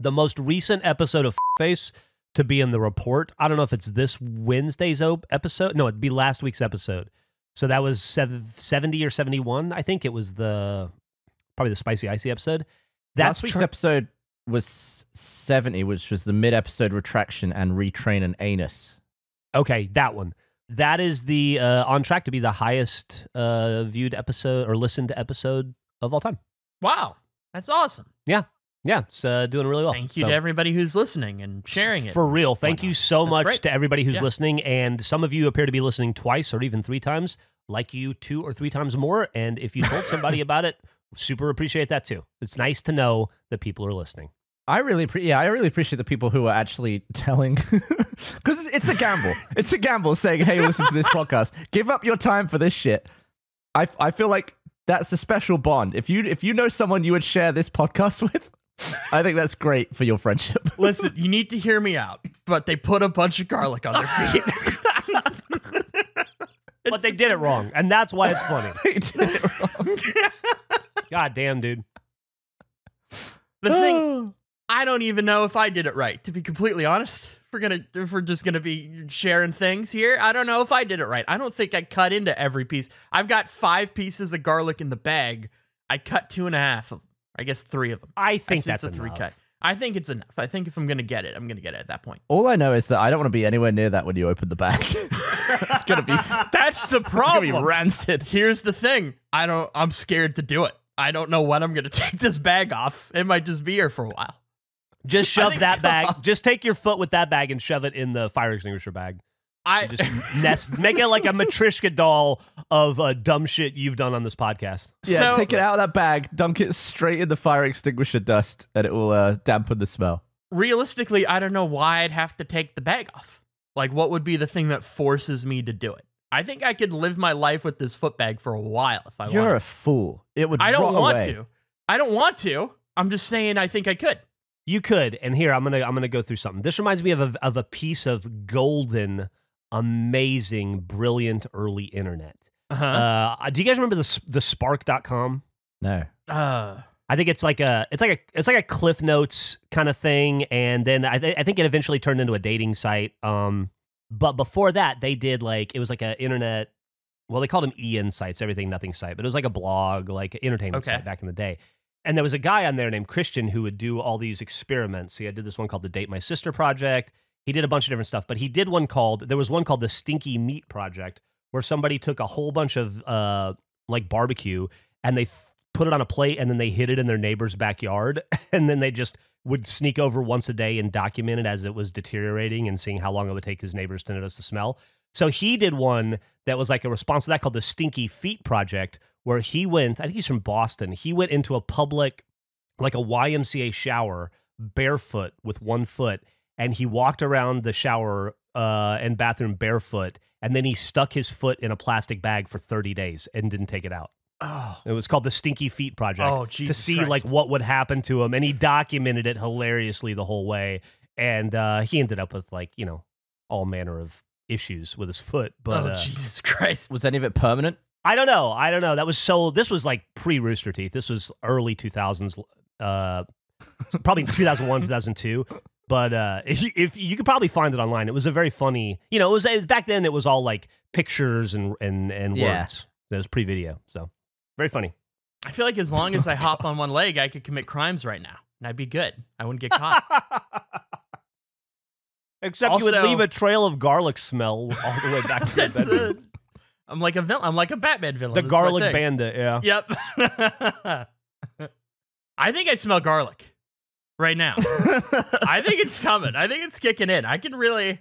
The most recent episode of F**KFace to be in the report. I don't know if it's this Wednesday's episode. No, it'd be last week's episode. So that was seventy or seventy-one. I think it was the probably the spicy icy episode. That's last week's episode was seventy, which was the mid-episode retraction and retrain an anus. Okay, that one. That is the uh, on track to be the highest uh, viewed episode or listened to episode of all time. Wow. That's awesome. Yeah. Yeah. It's uh, doing really well. Thank you so. to everybody who's listening and sharing it. For real. Thank Why you not? so That's much great. to everybody who's yeah. listening. And some of you appear to be listening twice or even three times, like you two or three times more. And if you told somebody about it, super appreciate that too. It's nice to know that people are listening. I really, yeah, I really appreciate the people who are actually telling, because it's a gamble. It's a gamble saying, "Hey, listen to this podcast. Give up your time for this shit." I, I feel like that's a special bond. If you, if you know someone you would share this podcast with, I think that's great for your friendship. Listen, you need to hear me out. But they put a bunch of garlic on their feet. But they did it wrong, and that's why it's funny. They did it wrong. God damn, dude. The thing. I don't even know if I did it right, to be completely honest. If we're gonna, if we're just gonna be sharing things here, I don't know if I did it right. I don't think I cut into every piece. I've got five pieces of garlic in the bag. I cut two and a half of them. I guess three of them. I think that's a three cut. I think it's enough. I think if I'm gonna get it, I'm gonna get it at that point. All I know is that I don't want to be anywhere near that when you open the bag. It's gonna be that's the problem. It's gonna be rancid. Here's the thing. I don't. I'm scared to do it. I don't know when I'm gonna take this bag off. It might just be here for a while. Just shove that bag. On. Just take your foot with that bag and shove it in the fire extinguisher bag. I and just nest, make it like a Matryoshka doll of uh, dumb shit you've done on this podcast. Yeah, so, take it out of that bag, dunk it straight in the fire extinguisher dust, and it will uh, dampen the smell. Realistically, I don't know why I'd have to take the bag off. Like, what would be the thing that forces me to do it? I think I could live my life with this foot bag for a while if I wanted. You're a fool. It would. I don't want away. to. I don't want to. I'm just saying. I think I could. You could, and here I'm gonna I'm gonna go through something. This reminds me of a, of a piece of golden, amazing, brilliant early internet. Uh-huh. uh, do you guys remember the the spark dot com? No. Uh. I think it's like a it's like a it's like a Cliff Notes kind of thing, and then I, th I think it eventually turned into a dating site. Um, but before that, they did like it was like an internet. Well, they called them E N sites, everything nothing site, but it was like a blog, like an entertainment okay. site back in the day. And there was a guy on there named Christian who would do all these experiments. He did this one called the Date My Sister Project. He did a bunch of different stuff, but he did one called, there was one called the Stinky Meat Project, where somebody took a whole bunch of uh, like barbecue and they th put it on a plate and then they hid it in their neighbor's backyard. And then they just would sneak over once a day and document it as it was deteriorating and seeing how long it would take his neighbors to notice the smell. So he did one that was like a response to that called the Stinky Feet Project, where he went, I think he's from Boston, he went into a public, like a Y M C A shower, barefoot with one foot, and he walked around the shower uh, and bathroom barefoot, and then he stuck his foot in a plastic bag for thirty days and didn't take it out. Oh. It was called the Stinky Feet Project, oh, Jesus to see Christ. like what would happen to him, and he documented it hilariously the whole way, and uh, he ended up with, like, you know, all manner of issues with his foot. But, oh, uh, Jesus Christ. Was any of it permanent? I don't know. I don't know. That was so, this was like pre-Rooster Teeth. This was early two thousands, uh, probably two thousand one, two thousand two. But uh, if, you, if you could probably find it online. It was a very funny, you know, it was, it was back then it was all like pictures and, and, and yeah. words. That was pre-video. So very funny. I feel like as long as I hop on one leg, I could commit crimes right now and I'd be good. I wouldn't get caught. Except also, you would leave a trail of garlic smell all the way back to the bedroom. I'm like a villain. I'm like a Batman villain. The garlic bandit, yeah. Yep. I think I smell garlic right now. I think it's coming. I think it's kicking in. I can really.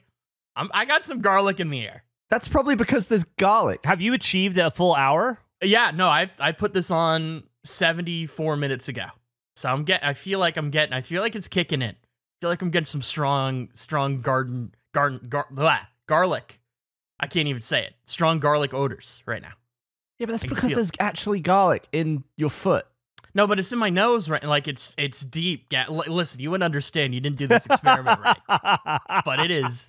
I'm, I got some garlic in the air. That's probably because there's garlic. Have you achieved a full hour? Yeah. No. I've I put this on seventy-four minutes ago. So I'm getting. I feel like I'm getting. I feel like it's kicking in. I feel like I'm getting some strong, strong garden, garden, gar, blah, garlic. I can't even say it. Strong garlic odors right now. Yeah, but that's because there's actually garlic in your foot. No, but it's in my nose, right? Like it's it's deep. Listen, you wouldn't understand. You didn't do this experiment right. But it is.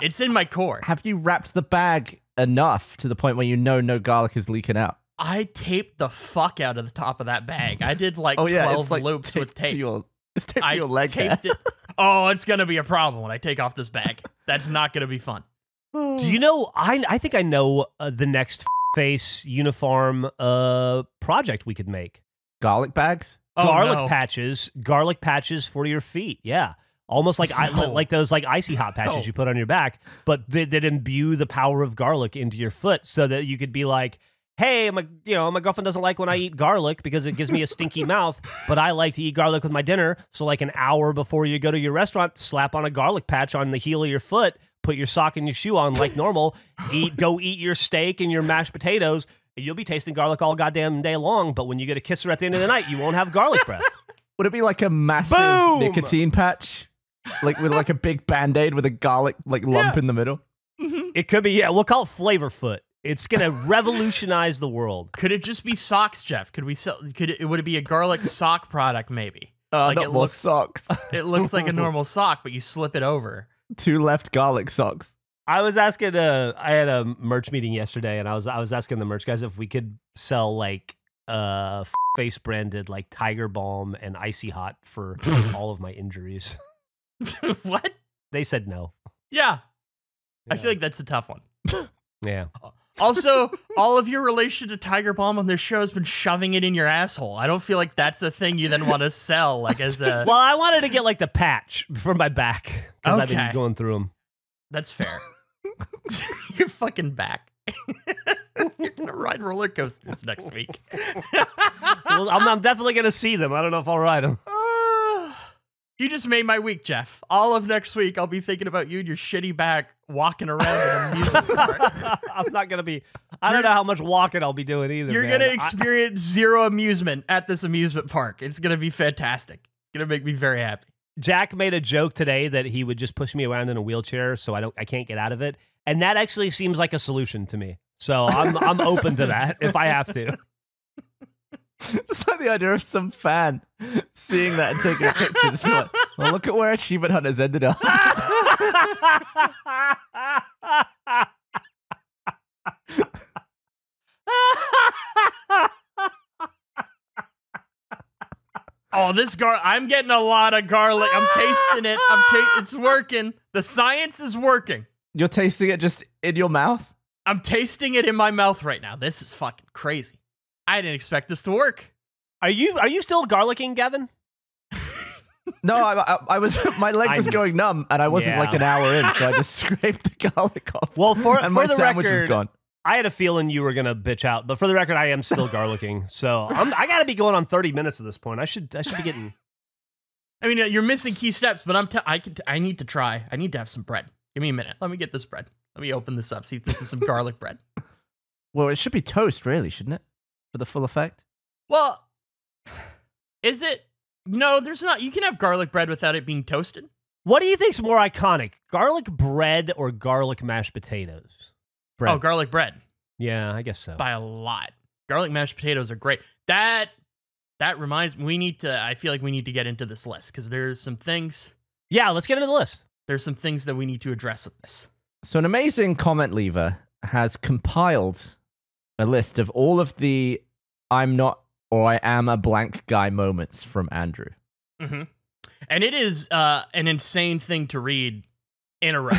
It's in my core. Have you wrapped the bag enough to the point where you know no garlic is leaking out? I taped the fuck out of the top of that bag. I did like oh, yeah, twelve like loops with tape. To your, it's taped to your leg. Taped it. Oh, it's gonna be a problem when I take off this bag. That's not gonna be fun. Do you know, I I think I know uh, the next F**KFace uniform uh, project we could make. Garlic bags? Oh, garlic no. patches. Garlic patches for your feet. Yeah. Almost like no. I, like those like Icy Hot patches no. you put on your back, but they, that imbue the power of garlic into your foot so that you could be like, hey, my, you know, my girlfriend doesn't like when I eat garlic because it gives me a stinky mouth, but I like to eat garlic with my dinner. So like an hour before you go to your restaurant, slap on a garlic patch on the heel of your foot. Put your sock and your shoe on like normal. Eat, go eat your steak and your mashed potatoes. You'll be tasting garlic all goddamn day long. But when you get a kisser at the end of the night, you won't have garlic breath. Would it be like a massive Boom! nicotine patch, like with like a big Band-Aid with a garlic like lump yeah. in the middle? Mm-hmm. It could be. Yeah, we'll call it Flavor Foot. It's gonna revolutionize the world. Could it just be socks, Jeff? Could we sell? Could it? Would it be a garlic sock product? Maybe. Uh, like not it more looks, socks. It looks like a normal sock, but you slip it over. Two left garlic socks. I was asking uh I had a merch meeting yesterday and I was I was asking the merch guys if we could sell like uh F**KFace branded like Tiger Balm and Icy Hot for all of my injuries. What? They said no. Yeah. yeah. I feel like that's a tough one. Yeah. Also, all of your relation to Tiger Balm on this show has been shoving it in your asshole. I don't feel like that's a thing you then want to sell, like as a. Well, I wanted to get like the patch for my back because okay. I've been going through them. That's fair. Your fucking back. You're gonna ride roller coasters next week. Well, I'm, I'm definitely gonna see them. I don't know if I'll ride them. Uh, you just made my week, Jeff. All of next week, I'll be thinking about you and your shitty back. Walking around in a music park. I'm not gonna be. I don't know how much walking I'll be doing either. You're man. gonna experience I, zero amusement at this amusement park. It's gonna be fantastic. It's gonna make me very happy. Jack made a joke today that he would just push me around in a wheelchair so I don't, I can't get out of it, and that actually seems like a solution to me. So I'm, I'm open to that if I have to. Just like the idea of some fan seeing that and taking a picture. Just like, well, look at where Achievement Hunters ended up. Oh, this gar I'm getting a lot of garlic. I'm tasting it. I'm ta it's working. The science is working. You're tasting it just in your mouth? I'm tasting it in my mouth right now. This is fucking crazy. I didn't expect this to work. Are you are you still garlicking, Gavin? No, I, I, I was. My leg was going numb, and I wasn't yeah. like an hour in, so I just scraped the garlic off. Well, for and for my the sandwich record, was gone. I had a feeling you were gonna bitch out, but for the record, I am still garlicking. So I'm, I got to be going on thirty minutes at this point. I should I should be getting. I mean, you're missing key steps, but I'm. T I could. T I need to try. I need to have some bread. Give me a minute. Let me get this bread. Let me open this up. See if this is some garlic bread. Well, it should be toast, really, shouldn't it, for the full effect? Well, is it? No, there's not. You can have garlic bread without it being toasted. What do you think's more iconic, garlic bread or garlic mashed potatoes? Bread. Oh, garlic bread. Yeah, I guess so. By a lot. Garlic mashed potatoes are great. That that reminds me. We need to. I feel like we need to get into this list because there's some things. Yeah, let's get into the list. There's some things that we need to address with this. So an amazing comment leaver has compiled a list of all of the I'm not or I am a blank guy moments from Andrew. Mm-hmm. And it is uh, an insane thing to read in a row.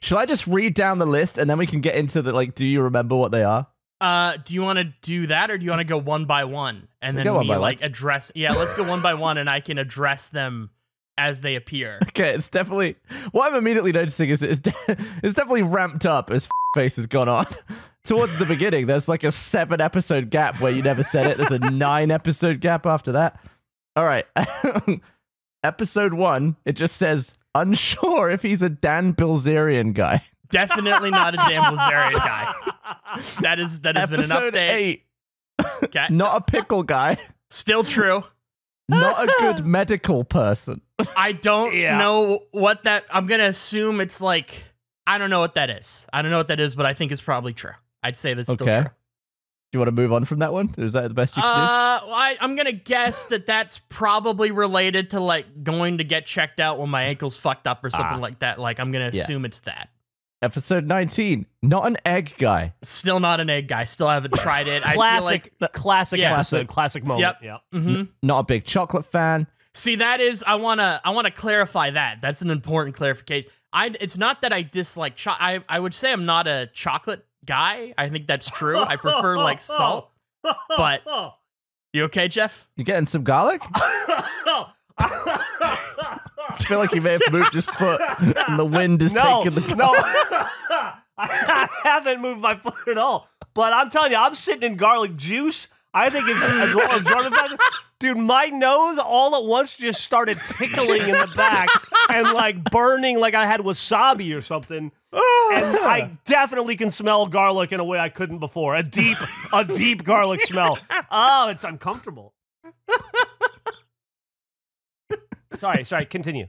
Shall I just read down the list and then we can get into the, like, do you remember what they are? Uh, do you want to do that or do you want to go one by one? And we'll then we, like, one. address... Yeah, let's go one by one and I can address them as they appear. Okay, it's definitely... What I'm immediately noticing is it's, de it's definitely ramped up as F**KFace has gone on. Towards the beginning, there's like a seven episode gap where you never said it. There's a nine episode gap after that. All right. Episode one, it just says, unsure if he's a Dan Bilzerian guy. Definitely not a Dan Bilzerian guy. That is, that has episode been an update. Eight, okay. Not a pickle guy. Still true. Not a good medical person. I don't yeah. know what that, I'm going to assume it's like, I don't know what that is. I don't know what that is, but I think it's probably true. I'd say that's okay. Still true. Do you want to move on from that one? Is that the best you can uh, do? Well, I, I'm going to guess that that's probably related to, like, going to get checked out when my ankle's fucked up or something ah. like that. Like, I'm going to assume yeah. it's that. Episode nineteen, not an egg guy. Still not an egg guy. Still haven't tried it. Classic, I feel like, classic yeah. episode, classic moment. Yep. Yep. Mm-hmm. Not a big chocolate fan. See, that is, I want to I want to clarify that. That's an important clarification. I, it's not that I dislike chocolate. I, I would say I'm not a chocolate guy. I think that's true. I prefer like salt, but you okay, Jeff? You getting some garlic? I feel like you may have moved his foot and the wind is no, taking the no. I haven't moved my foot at all, but I'm telling you, I'm sitting in garlic juice. I think it's absorbent factor. Dude, my nose all at once just started tickling in the back and like burning like I had wasabi or something. And I definitely can smell garlic in a way I couldn't before. A deep, a deep garlic smell. Oh, it's uncomfortable. Sorry, sorry, continue.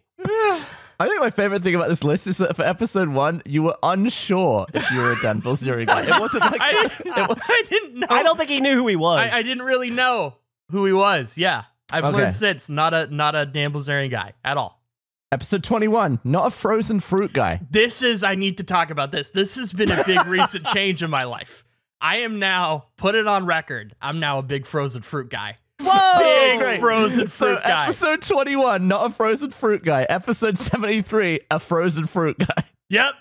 I think my favorite thing about this list is that for episode one, you were unsure if you were a Dan Bilzerian guy. It wasn't like I, didn't, it was, I didn't know. I don't think he knew who he was. I, I didn't really know who he was. Yeah, I've okay. learned since not a not a Dan Bilzerian guy at all. Episode twenty-one, not a frozen fruit guy. This is I need to talk about this. This has been a big recent change in my life. I am now put it on record. I'm now a big frozen fruit guy. Whoa! Big Great. frozen fruit so guy. Episode twenty-one, not a frozen fruit guy. Episode seventy-three, a frozen fruit guy. Yep.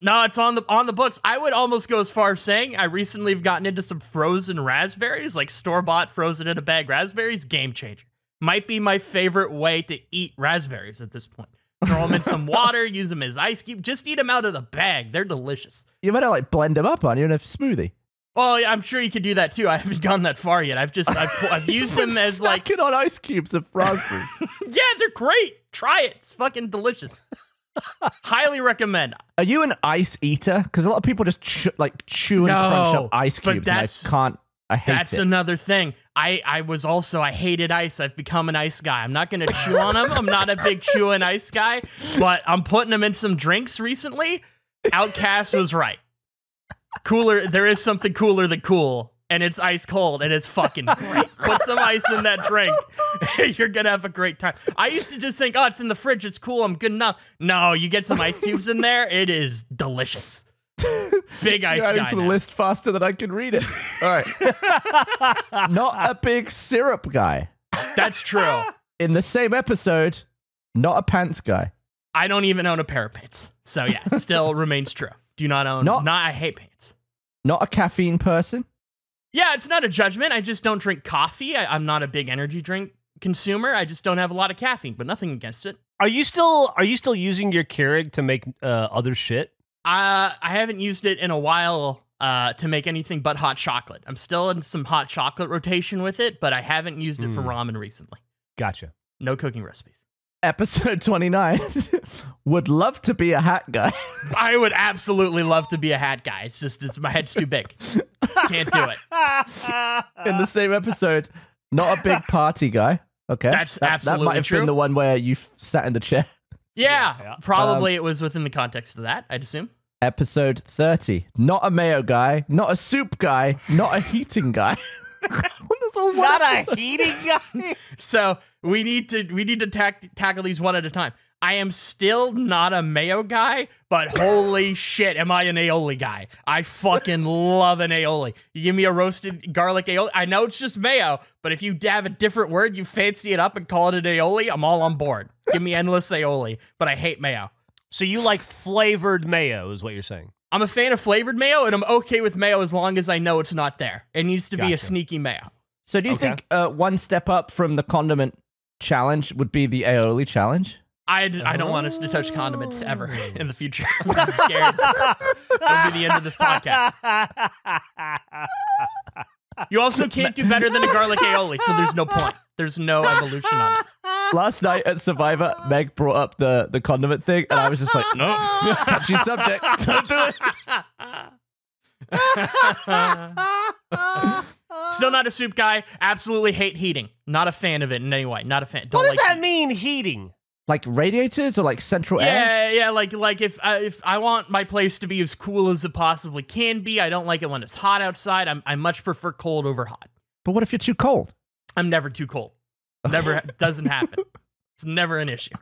No, it's on the on the books. I would almost go as far as saying I recently have gotten into some frozen raspberries, like store-bought frozen in a bag raspberries. Game changer. Might be my favorite way to eat raspberries at this point. Throw them in some water, use them as ice cube. Just eat them out of the bag. They're delicious. You better like blend them up on you in a smoothie. Well, I'm sure you could do that too. I haven't gone that far yet. I've just I've, I've used them as like on ice cubes of raspberries. Yeah, they're great. Try it. It's fucking delicious. Highly recommend. Are you an ice eater? Because a lot of people just ch like chew and no, crunch up ice cubes. But that's, and I can't. I hate that's it. another thing. I I was also I hated ice. I've become an ice guy. I'm not gonna chew on them. I'm not a big chew and ice guy. But I'm putting them in some drinks recently. Outcast was right. Cooler, there is something cooler than cool, and it's ice cold, and it's fucking great. Put some ice in that drink, you're gonna have a great time. I used to just think, oh, it's in the fridge, it's cool, I'm good enough. No, you get some ice cubes in there, it is delicious. Big ice guy. You're adding to the list faster than I can read it. All right. Not a big syrup guy. That's true. In the same episode, not a pants guy. I don't even own a pair of pants, so yeah, it still remains true. Do not own. Not, not I hate pants. Not a caffeine person. Yeah, it's not a judgment. I just don't drink coffee. I, I'm not a big energy drink consumer. I just don't have a lot of caffeine, but nothing against it. Are you still Are you still using your Keurig to make uh, other shit? Uh, I haven't used it in a while uh, to make anything but hot chocolate. I'm still in some hot chocolate rotation with it, but I haven't used it mm. for ramen recently. Gotcha. No cooking recipes. Episode twenty-nine. Would love to be a hat guy. I would absolutely love to be a hat guy. It's just it's, my head's too big. Can't do it. In the same episode, not a big party guy. Okay, that's that, absolutely that might have true. Been the one where you sat in the chair. Yeah, yeah. probably um, it was within the context of that, I'd assume. Episode thirty. Not a mayo guy. Not a soup guy. Not a heating guy. Not a heating guy. So we need to we need to tack, tackle these one at a time. I am still not a mayo guy, but holy shit, am I an aioli guy? I fucking love an aioli. You give me a roasted garlic aioli. I know it's just mayo, but if you have a different word, you fancy it up and call it an aioli, I'm all on board. Give me endless aioli, but I hate mayo. So you like flavored mayo is what you're saying? I'm a fan of flavored mayo, and I'm okay with mayo as long as I know it's not there. It needs to gotcha. Be a sneaky mayo. So do you okay. think uh, one step up from the condiment challenge would be the aioli challenge? I'd, I don't oh. want us to touch condiments ever in the future. I'm scared. That'll be the end of this podcast. You also can't do better than a garlic aioli, so there's no point. There's no evolution on it. Last night at Survivor, Meg brought up the, the condiment thing, and I was just like, no, nope. Touchy subject. Don't do it. Still not a soup guy. Absolutely hate heating. Not a fan of it in any way. Not a fan. Don't what does like that heat. mean, heating? Like radiators or like central air? Yeah, yeah, like like if I, if I want my place to be as cool as it possibly can be, I don't like it when it's hot outside. I'm, I much prefer cold over hot. But what if you're too cold? I'm never too cold. Never doesn't happen. It's never an issue.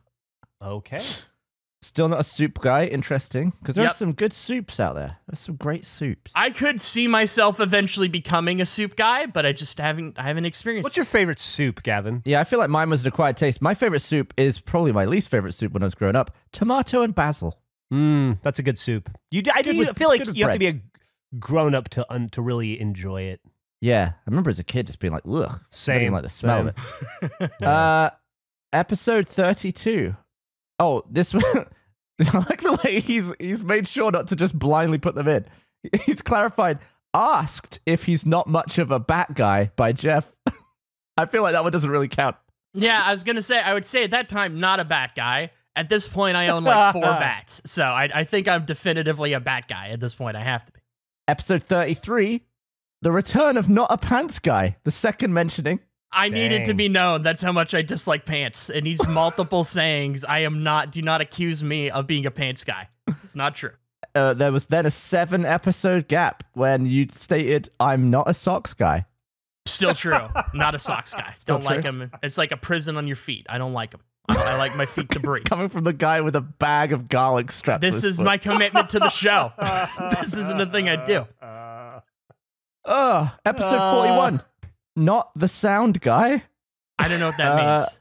Okay. Still not a soup guy. Interesting, because there yep. are some good soups out there. There's some great soups. I could see myself eventually becoming a soup guy, but I just haven't. I haven't experienced. What's your favorite soup, Gavin? Yeah, I feel like mine was an acquired taste. My favorite soup is probably my least favorite soup when I was growing up: tomato and basil. Mmm, that's a good soup. You, I do with, feel like you bread. have to be a grown up to un, to really enjoy it. Yeah, I remember as a kid just being like, ugh, same, like the smell same. of it. uh, episode thirty-two. Oh, this one, I like the way he's he's made sure not to just blindly put them in. He's clarified, asked if he's not much of a bat guy by Jeff. I feel like that one doesn't really count. Yeah, I was going to say, I would say at that time, not a bat guy. At this point, I own like four bats. So I, I think I'm definitively a bat guy. At this point, I have to be. Episode thirty-three, the return of not a pants guy. The second mentioning. I Dang. Needed to be known. That's how much I dislike pants. It needs multiple sayings. I am not, do not accuse me of being a pants guy. It's not true. Uh, there was then a seven episode gap when you stated, I'm not a socks guy. Still true. Not a socks guy. Still don't true. Like him. It's like a prison on your feet. I don't like him. I, I like my feet to breathe. Coming from the guy with a bag of garlic strapped. This is foot. My commitment to the show. This isn't a thing I do. Oh, episode uh, forty-one. Not the sound guy. I don't know what that uh, means.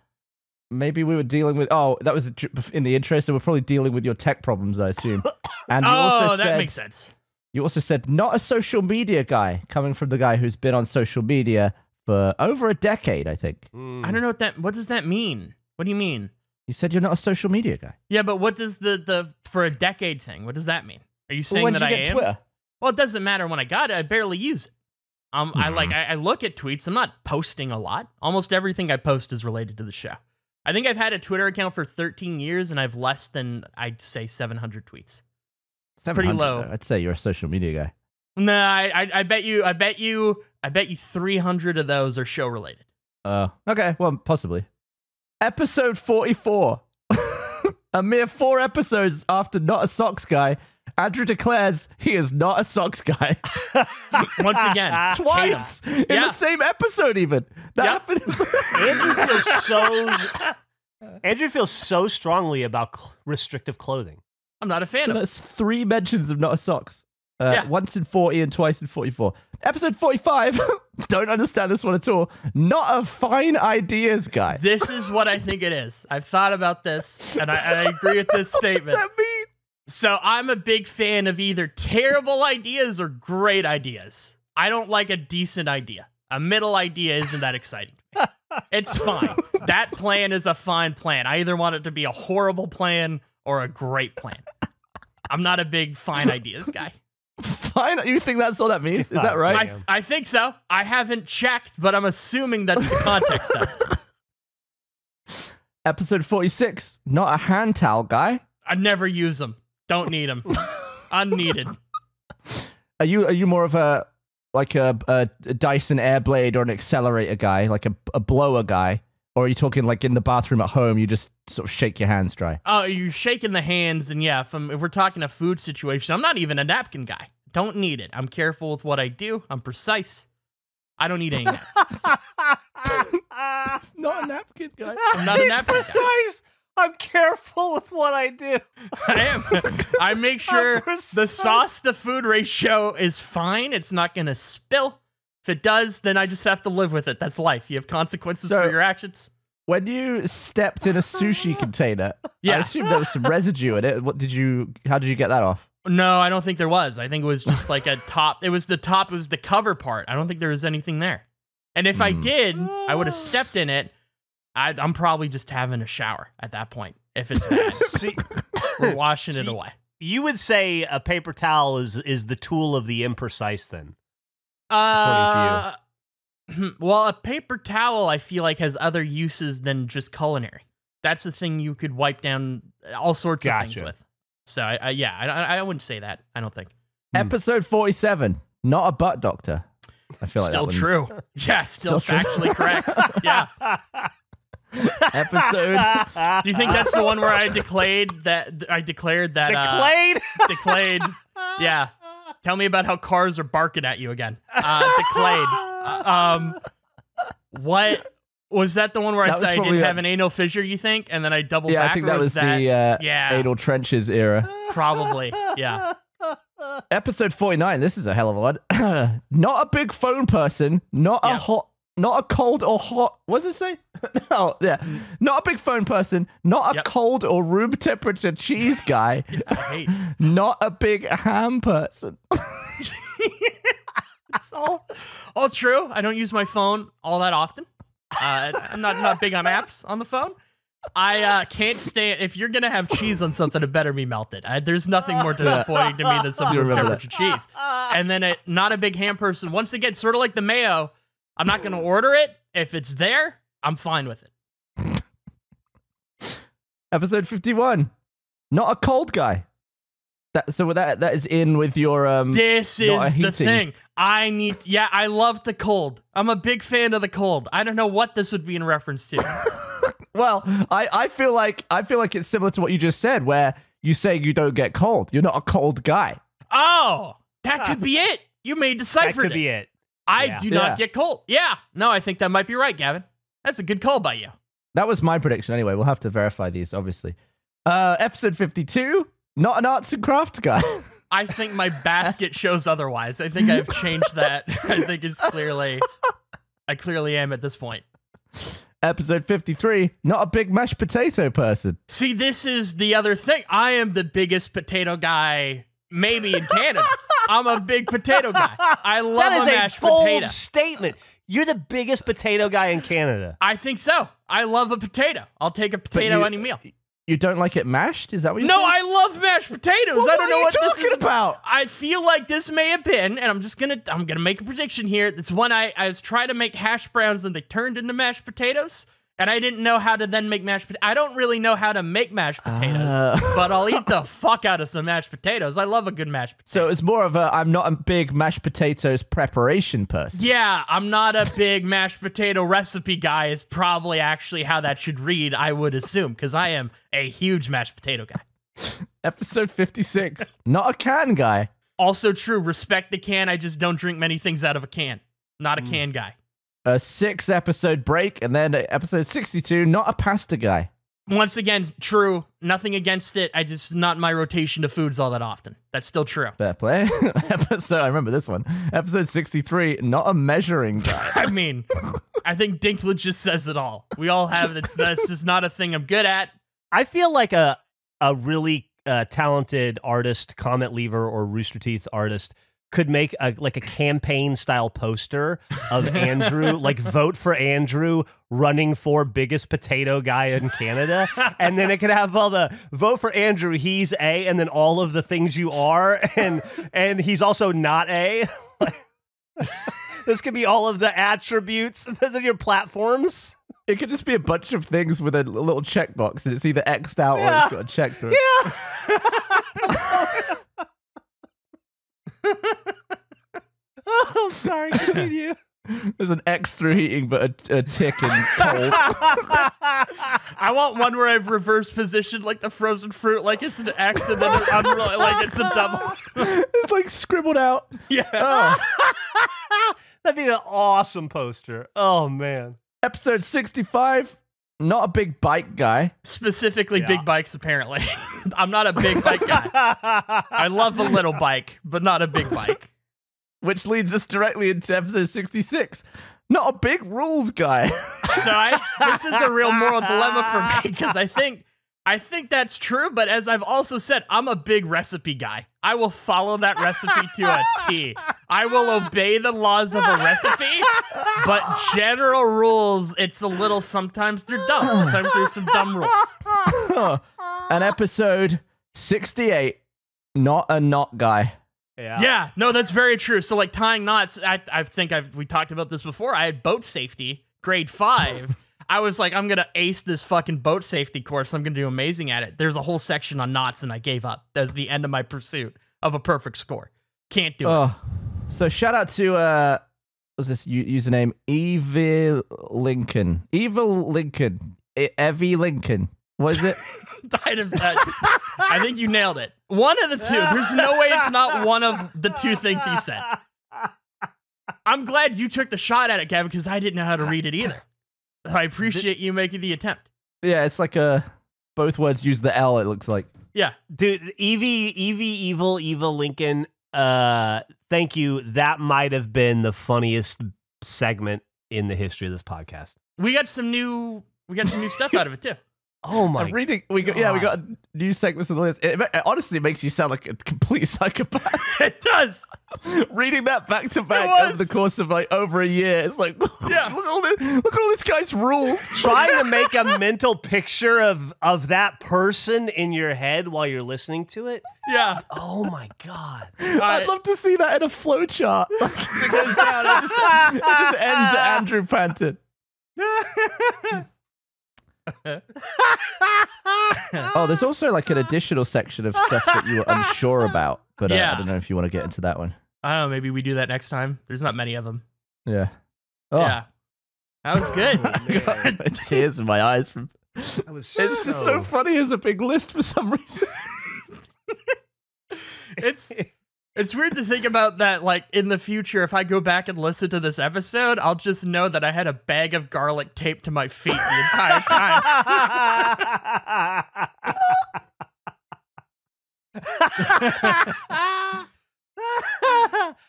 Maybe we were dealing with... Oh, that was in the intro, so we're probably dealing with your tech problems, I assume. And you oh, also that said, makes sense. You also said, not a social media guy, coming from the guy who's been on social media for over a decade, I think. Mm. I don't know what that... What does that mean? What do you mean? You said you're not a social media guy. Yeah, but what does the... the for a decade thing, what does that mean? Are you saying well, when that did you I get am? Twitter? Well, it doesn't matter when I got it. I barely use it. Um, I like I, I look at tweets. I'm not posting a lot. Almost everything I post is related to the show. I think I've had a Twitter account for thirteen years, and I've less than, I'd say, seven hundred tweets. seven hundred, pretty low. Though. I'd say you're a social media guy. No, nah, I, I I bet you I bet you I bet you three hundred of those are show related. Oh, uh, okay. Well, possibly. Episode forty-four. A mere four episodes after Not a Socks Guy, Andrew declares he is not a socks guy. Once again. Twice. In yeah. the same episode, even. That yep. happened. Andrew feels so... Andrew feels so strongly about cl restrictive clothing. I'm not a fan so of it. That's three mentions of not a socks. Uh, yeah. Once in forty and twice in forty-four. Episode forty-five. Don't understand this one at all. Not a fine ideas guy. This is what I think it is. I've thought about this, and I, and I agree with this statement. What does that mean? So I'm a big fan of either terrible ideas or great ideas. I don't like a decent idea. A middle idea isn't that exciting to me. It's fine. That plan is a fine plan. I either want it to be a horrible plan or a great plan. I'm not a big fine ideas guy. Fine? You think that's all that means? Is that right? I, I think so. I haven't checked, but I'm assuming that's the context of it. Episode forty-six. Not a hand towel guy. I never use them. Don't need them. Unneeded. Are you, are you more of a, like a, a Dyson Airblade or an accelerator guy, like a, a blower guy? Or are you talking like in the bathroom at home, you just sort of shake your hands dry? Oh, you're shaking the hands, and yeah, if, I'm, if we're talking a food situation, I'm not even a napkin guy. Don't need it. I'm careful with what I do. I'm precise. I don't need any napkins. Not a napkin guy. I'm not He's a napkin precise. guy. precise. I'm careful with what I do. I am. I make sure the sauce to food ratio is fine. It's not going to spill. If it does, then I just have to live with it. That's life. You have consequences so, for your actions. When you stepped in a sushi container, yeah. I assume there was some residue in it. What did you? How did you get that off? No, I don't think there was. I think it was just like a top. It was the top. It was the cover part. I don't think there was anything there. And if mm. I did, I would have stepped in it. I, I'm probably just having a shower at that point. If it's bad. See, we're washing see, it away. You would say a paper towel is is the tool of the imprecise then. Uh, well, a paper towel, I feel like, has other uses than just culinary. That's the thing you could wipe down all sorts gotcha. of things with. So, I, I, yeah, I, I wouldn't say that, I don't think. Episode forty-seven, not a butt doctor. I feel still like that true. Yeah, still, still factually correct. Yeah. Episode. Do you think that's the one where I declared that? I declared that. Declared? Uh, declared. Yeah. Tell me about how cars are barking at you again. Uh, declared. Uh, um, what was that? The one where that I said I didn't that. have an anal fissure? You think? And then I doubled yeah, back. Yeah, I think that was, was that? the uh, yeah. anal trenches era. Probably. Yeah. Episode forty-nine. This is a hell of a one. Not a big phone person. Not yeah. a hot. Not a cold or hot. What does it say? Oh, yeah. Not a big phone person. Not a yep. cold or room temperature cheese guy. Yeah, I hate. Not a big ham person. It's all, all true. I don't use my phone all that often. Uh, I'm not not big on apps on the phone. I uh, can't stand. If you're gonna have cheese on something, it better be melted. I, there's nothing more disappointing to me than some room temperature cheese. And then it, not a big ham person. Once again, sort of like the mayo. I'm not going to order it. If it's there, I'm fine with it. Episode fifty-one. Not a cold guy. That, so that that is in with your... Um, this is the thing. I need... Yeah, I love the cold. I'm a big fan of the cold. I don't know what this would be in reference to. Well, I, I feel like I feel like it's similar to what you just said, where you say you don't get cold. You're not a cold guy. Oh, that could be it. You may decipher it. That could be it. I yeah. do not yeah. get cold. Yeah. No, I think that might be right, Gavin. That's a good call by you. That was my prediction anyway. We'll have to verify these, obviously. Uh, episode fifty-two, not an arts and craft guy. I think my basket shows otherwise. I think I've changed that. I think it's clearly, I clearly am at this point. Episode fifty-three, not a big mashed potato person. See, this is the other thing. I am the biggest potato guy maybe in Canada. I'm a big potato guy. I love that is a mashed bold potato. Statement. You're the biggest potato guy in Canada. I think so. I love a potato. I'll take a potato you, any meal. You don't like it mashed? Is that what you No, think? I love mashed potatoes. Well, I don't what know what this is about. I feel like this may have been, and I'm just gonna I'm gonna make a prediction here. This one I, I was trying to make hash browns and they turned into mashed potatoes. And I didn't know how to then make mashed potatoes. I don't really know how to make mashed potatoes, uh. but I'll eat the fuck out of some mashed potatoes. I love a good mashed potato. So it's more of a, I'm not a big mashed potatoes preparation person. Yeah, I'm not a big mashed potato recipe guy is probably actually how that should read, I would assume, because I am a huge mashed potato guy. Episode fifty-six, not a can guy. Also true, respect the can. I just don't drink many things out of a can. Not a mm. can guy. A six episode break, and then episode sixty-two, not a pasta guy. Once again, true. Nothing against it. I just, not my rotation to foods all that often. That's still true. Fair play. So I remember this one. Episode sixty-three, not a measuring guy. I mean, I think Dinklage just says it all. We all have it. That's just not a thing I'm good at. I feel like a, a really uh, talented artist, comment lever or Rooster Teeth artist could make a, like a campaign style poster of Andrew, like vote for Andrew running for biggest potato guy in Canada. And then it could have all the vote for Andrew, he's A, and then all of the things you are. And, and he's also not A. This could be all of the attributes of your platforms. It could just be a bunch of things with a little checkbox, and it's either X'd out yeah. or it's got a check through. Yeah. Oh, I'm sorry, continue. There's an X through heating, but a, a tick in cold. I want one where I've reverse positioned like the frozen fruit, like it's an X, and then an like it's a double. It's like scribbled out. Yeah. Oh. That'd be an awesome poster. Oh, man. Episode sixty-five, not a big bike guy. Specifically yeah. big bikes, apparently. I'm not a big bike guy. I love a little bike, but not a big bike. Which leads us directly into episode sixty-six. Not a big rules guy. So I, this is a real moral dilemma for me, because I think, I think that's true, but as I've also said, I'm a big recipe guy. I will follow that recipe to a T. I will obey the laws of a recipe, but general rules, it's a little, sometimes they're dumb. Sometimes there's some dumb rules. And episode sixty-eight, not a knot guy. Yeah. Yeah, no, that's very true. So like tying knots, I, I think I've, we talked about this before. I had boat safety, grade five. I was like, I'm going to ace this fucking boat safety course. I'm going to do amazing at it. There's a whole section on knots, and I gave up. That's the end of my pursuit of a perfect score. Can't do oh. it. So shout out to, uh, what's this username? Evil Lincoln. Evil Lincoln. Evie Lincoln. What is it? I think you nailed it. One of the two. There's no way it's not one of the two things you said. I'm glad you took the shot at it, Gavin, because I didn't know how to read it either. I appreciate you making the attempt. Yeah, it's like a both words use the L. It looks like. Yeah, dude, Evie, Evie, evil, evil Lincoln. Uh, thank you. That might have been the funniest segment in the history of this podcast. We got some new. We got some new stuff out of it too. Oh my! I'm reading. We got, yeah, we got new segments of the list. It, it honestly makes you sound like a complete psychopath. It does. Reading that back to back over the course of like over a year, it's like, yeah, look at all this, look at all this guy's rules. Trying to make a mental picture of of that person in your head while you're listening to it. Yeah. Oh my god. Uh, I'd love to see that in a flowchart. Like, as it goes down, it just, it just ends at Andrew Panton. Oh, there's also like an additional section of stuff that you were unsure about, but uh, yeah. I don't know if you want to get into that one. I don't know, maybe we do that next time. There's not many of them. Yeah. Oh. Yeah. That was good. Oh, tears in my eyes from. That was so... It's just so funny as a big list for some reason. It's it's weird to think about that. Like in the future, if I go back and listen to this episode, I'll just know that I had a bag of garlic taped to my feet the entire time.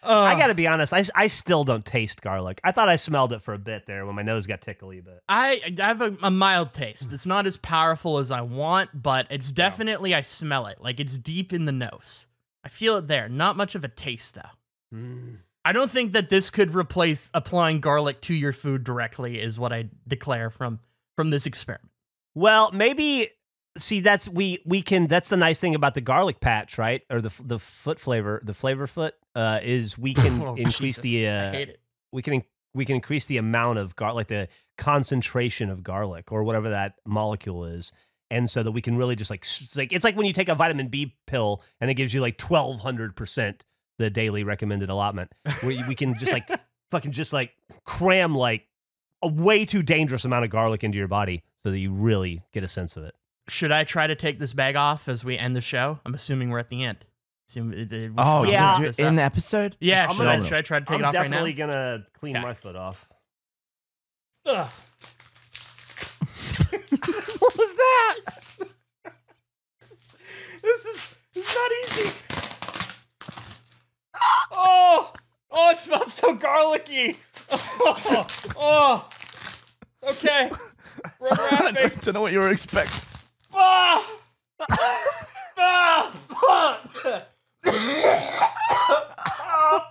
uh, I gotta be honest, I, I still don't taste garlic. I thought I smelled it for a bit there when my nose got tickly, but I, I have a, a mild taste. It's not as powerful as I want, but it's definitely yeah. I smell it. Like it's deep in the nose. I feel it there. Not much of a taste, though. Mm. I don't think that this could replace applying garlic to your food directly is what I declare from from this experiment. Well, maybe see that's we we can that's the nice thing about the garlic patch, right? Or the the foot flavor, the flavor foot uh is we can oh, increase Jesus. the uh I hate it. we can we can increase the amount of garlic, like the concentration of garlic or whatever that molecule is. And so that we can really just like, like, it's like when you take a vitamin B pill and it gives you like twelve hundred percent the daily recommended allotment, where we can just like fucking just like cram like a way too dangerous amount of garlic into your body so that you really get a sense of it. Should I try to take this bag off as we end the show? I'm assuming we're at the end. Assume, oh, yeah. Do it in the episode? Yeah. I'm gonna, should I try to take I'm it off right now? I'm definitely going to clean okay. my foot off. Ugh. What was that? This is, this is this is not easy. Oh, oh, it smells so garlicky. Oh, oh. Okay. We're wrapping. I don't know what you were expecting. Oh. Oh, fuck. Oh,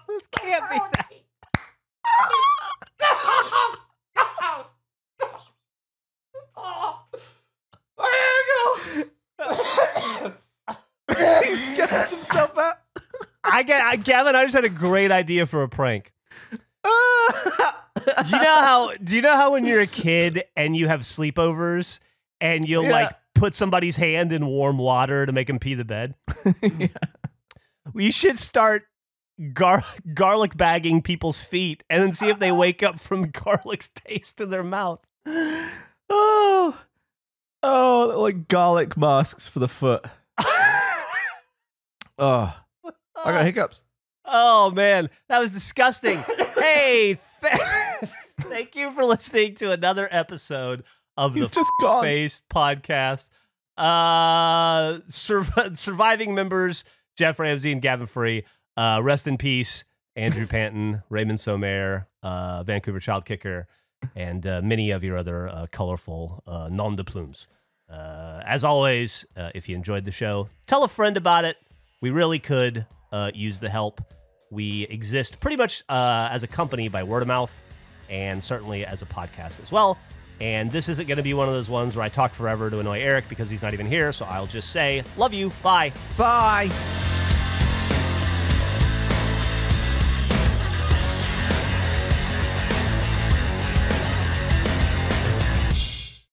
I get, I, Gavin, I just had a great idea for a prank. Do you know how? Do you know how when you're a kid and you have sleepovers and you'll yeah. like put somebody's hand in warm water to make them pee the bed? yeah. We should start gar garlic bagging people's feet and then see if they wake up from garlic's taste in their mouth. Oh, oh, like garlic masks for the foot. Oh, I got hiccups. Oh man, that was disgusting. Hey, th thank you for listening to another episode of He's the F**K Face podcast. Uh, sur surviving members Jeff Ramsey and Gavin Free. Uh, rest in peace, Andrew Panton, Raymond Somare, uh, Vancouver Child Kicker, and uh, many of your other uh, colorful uh, nom de plumes. Uh, as always, uh, if you enjoyed the show, tell a friend about it. We really could uh, use the help. We exist pretty much uh, as a company by word of mouth, and certainly as a podcast as well. And this isn't going to be one of those ones where I talk forever to annoy Eric because he's not even here. So I'll just say, love you. Bye. Bye.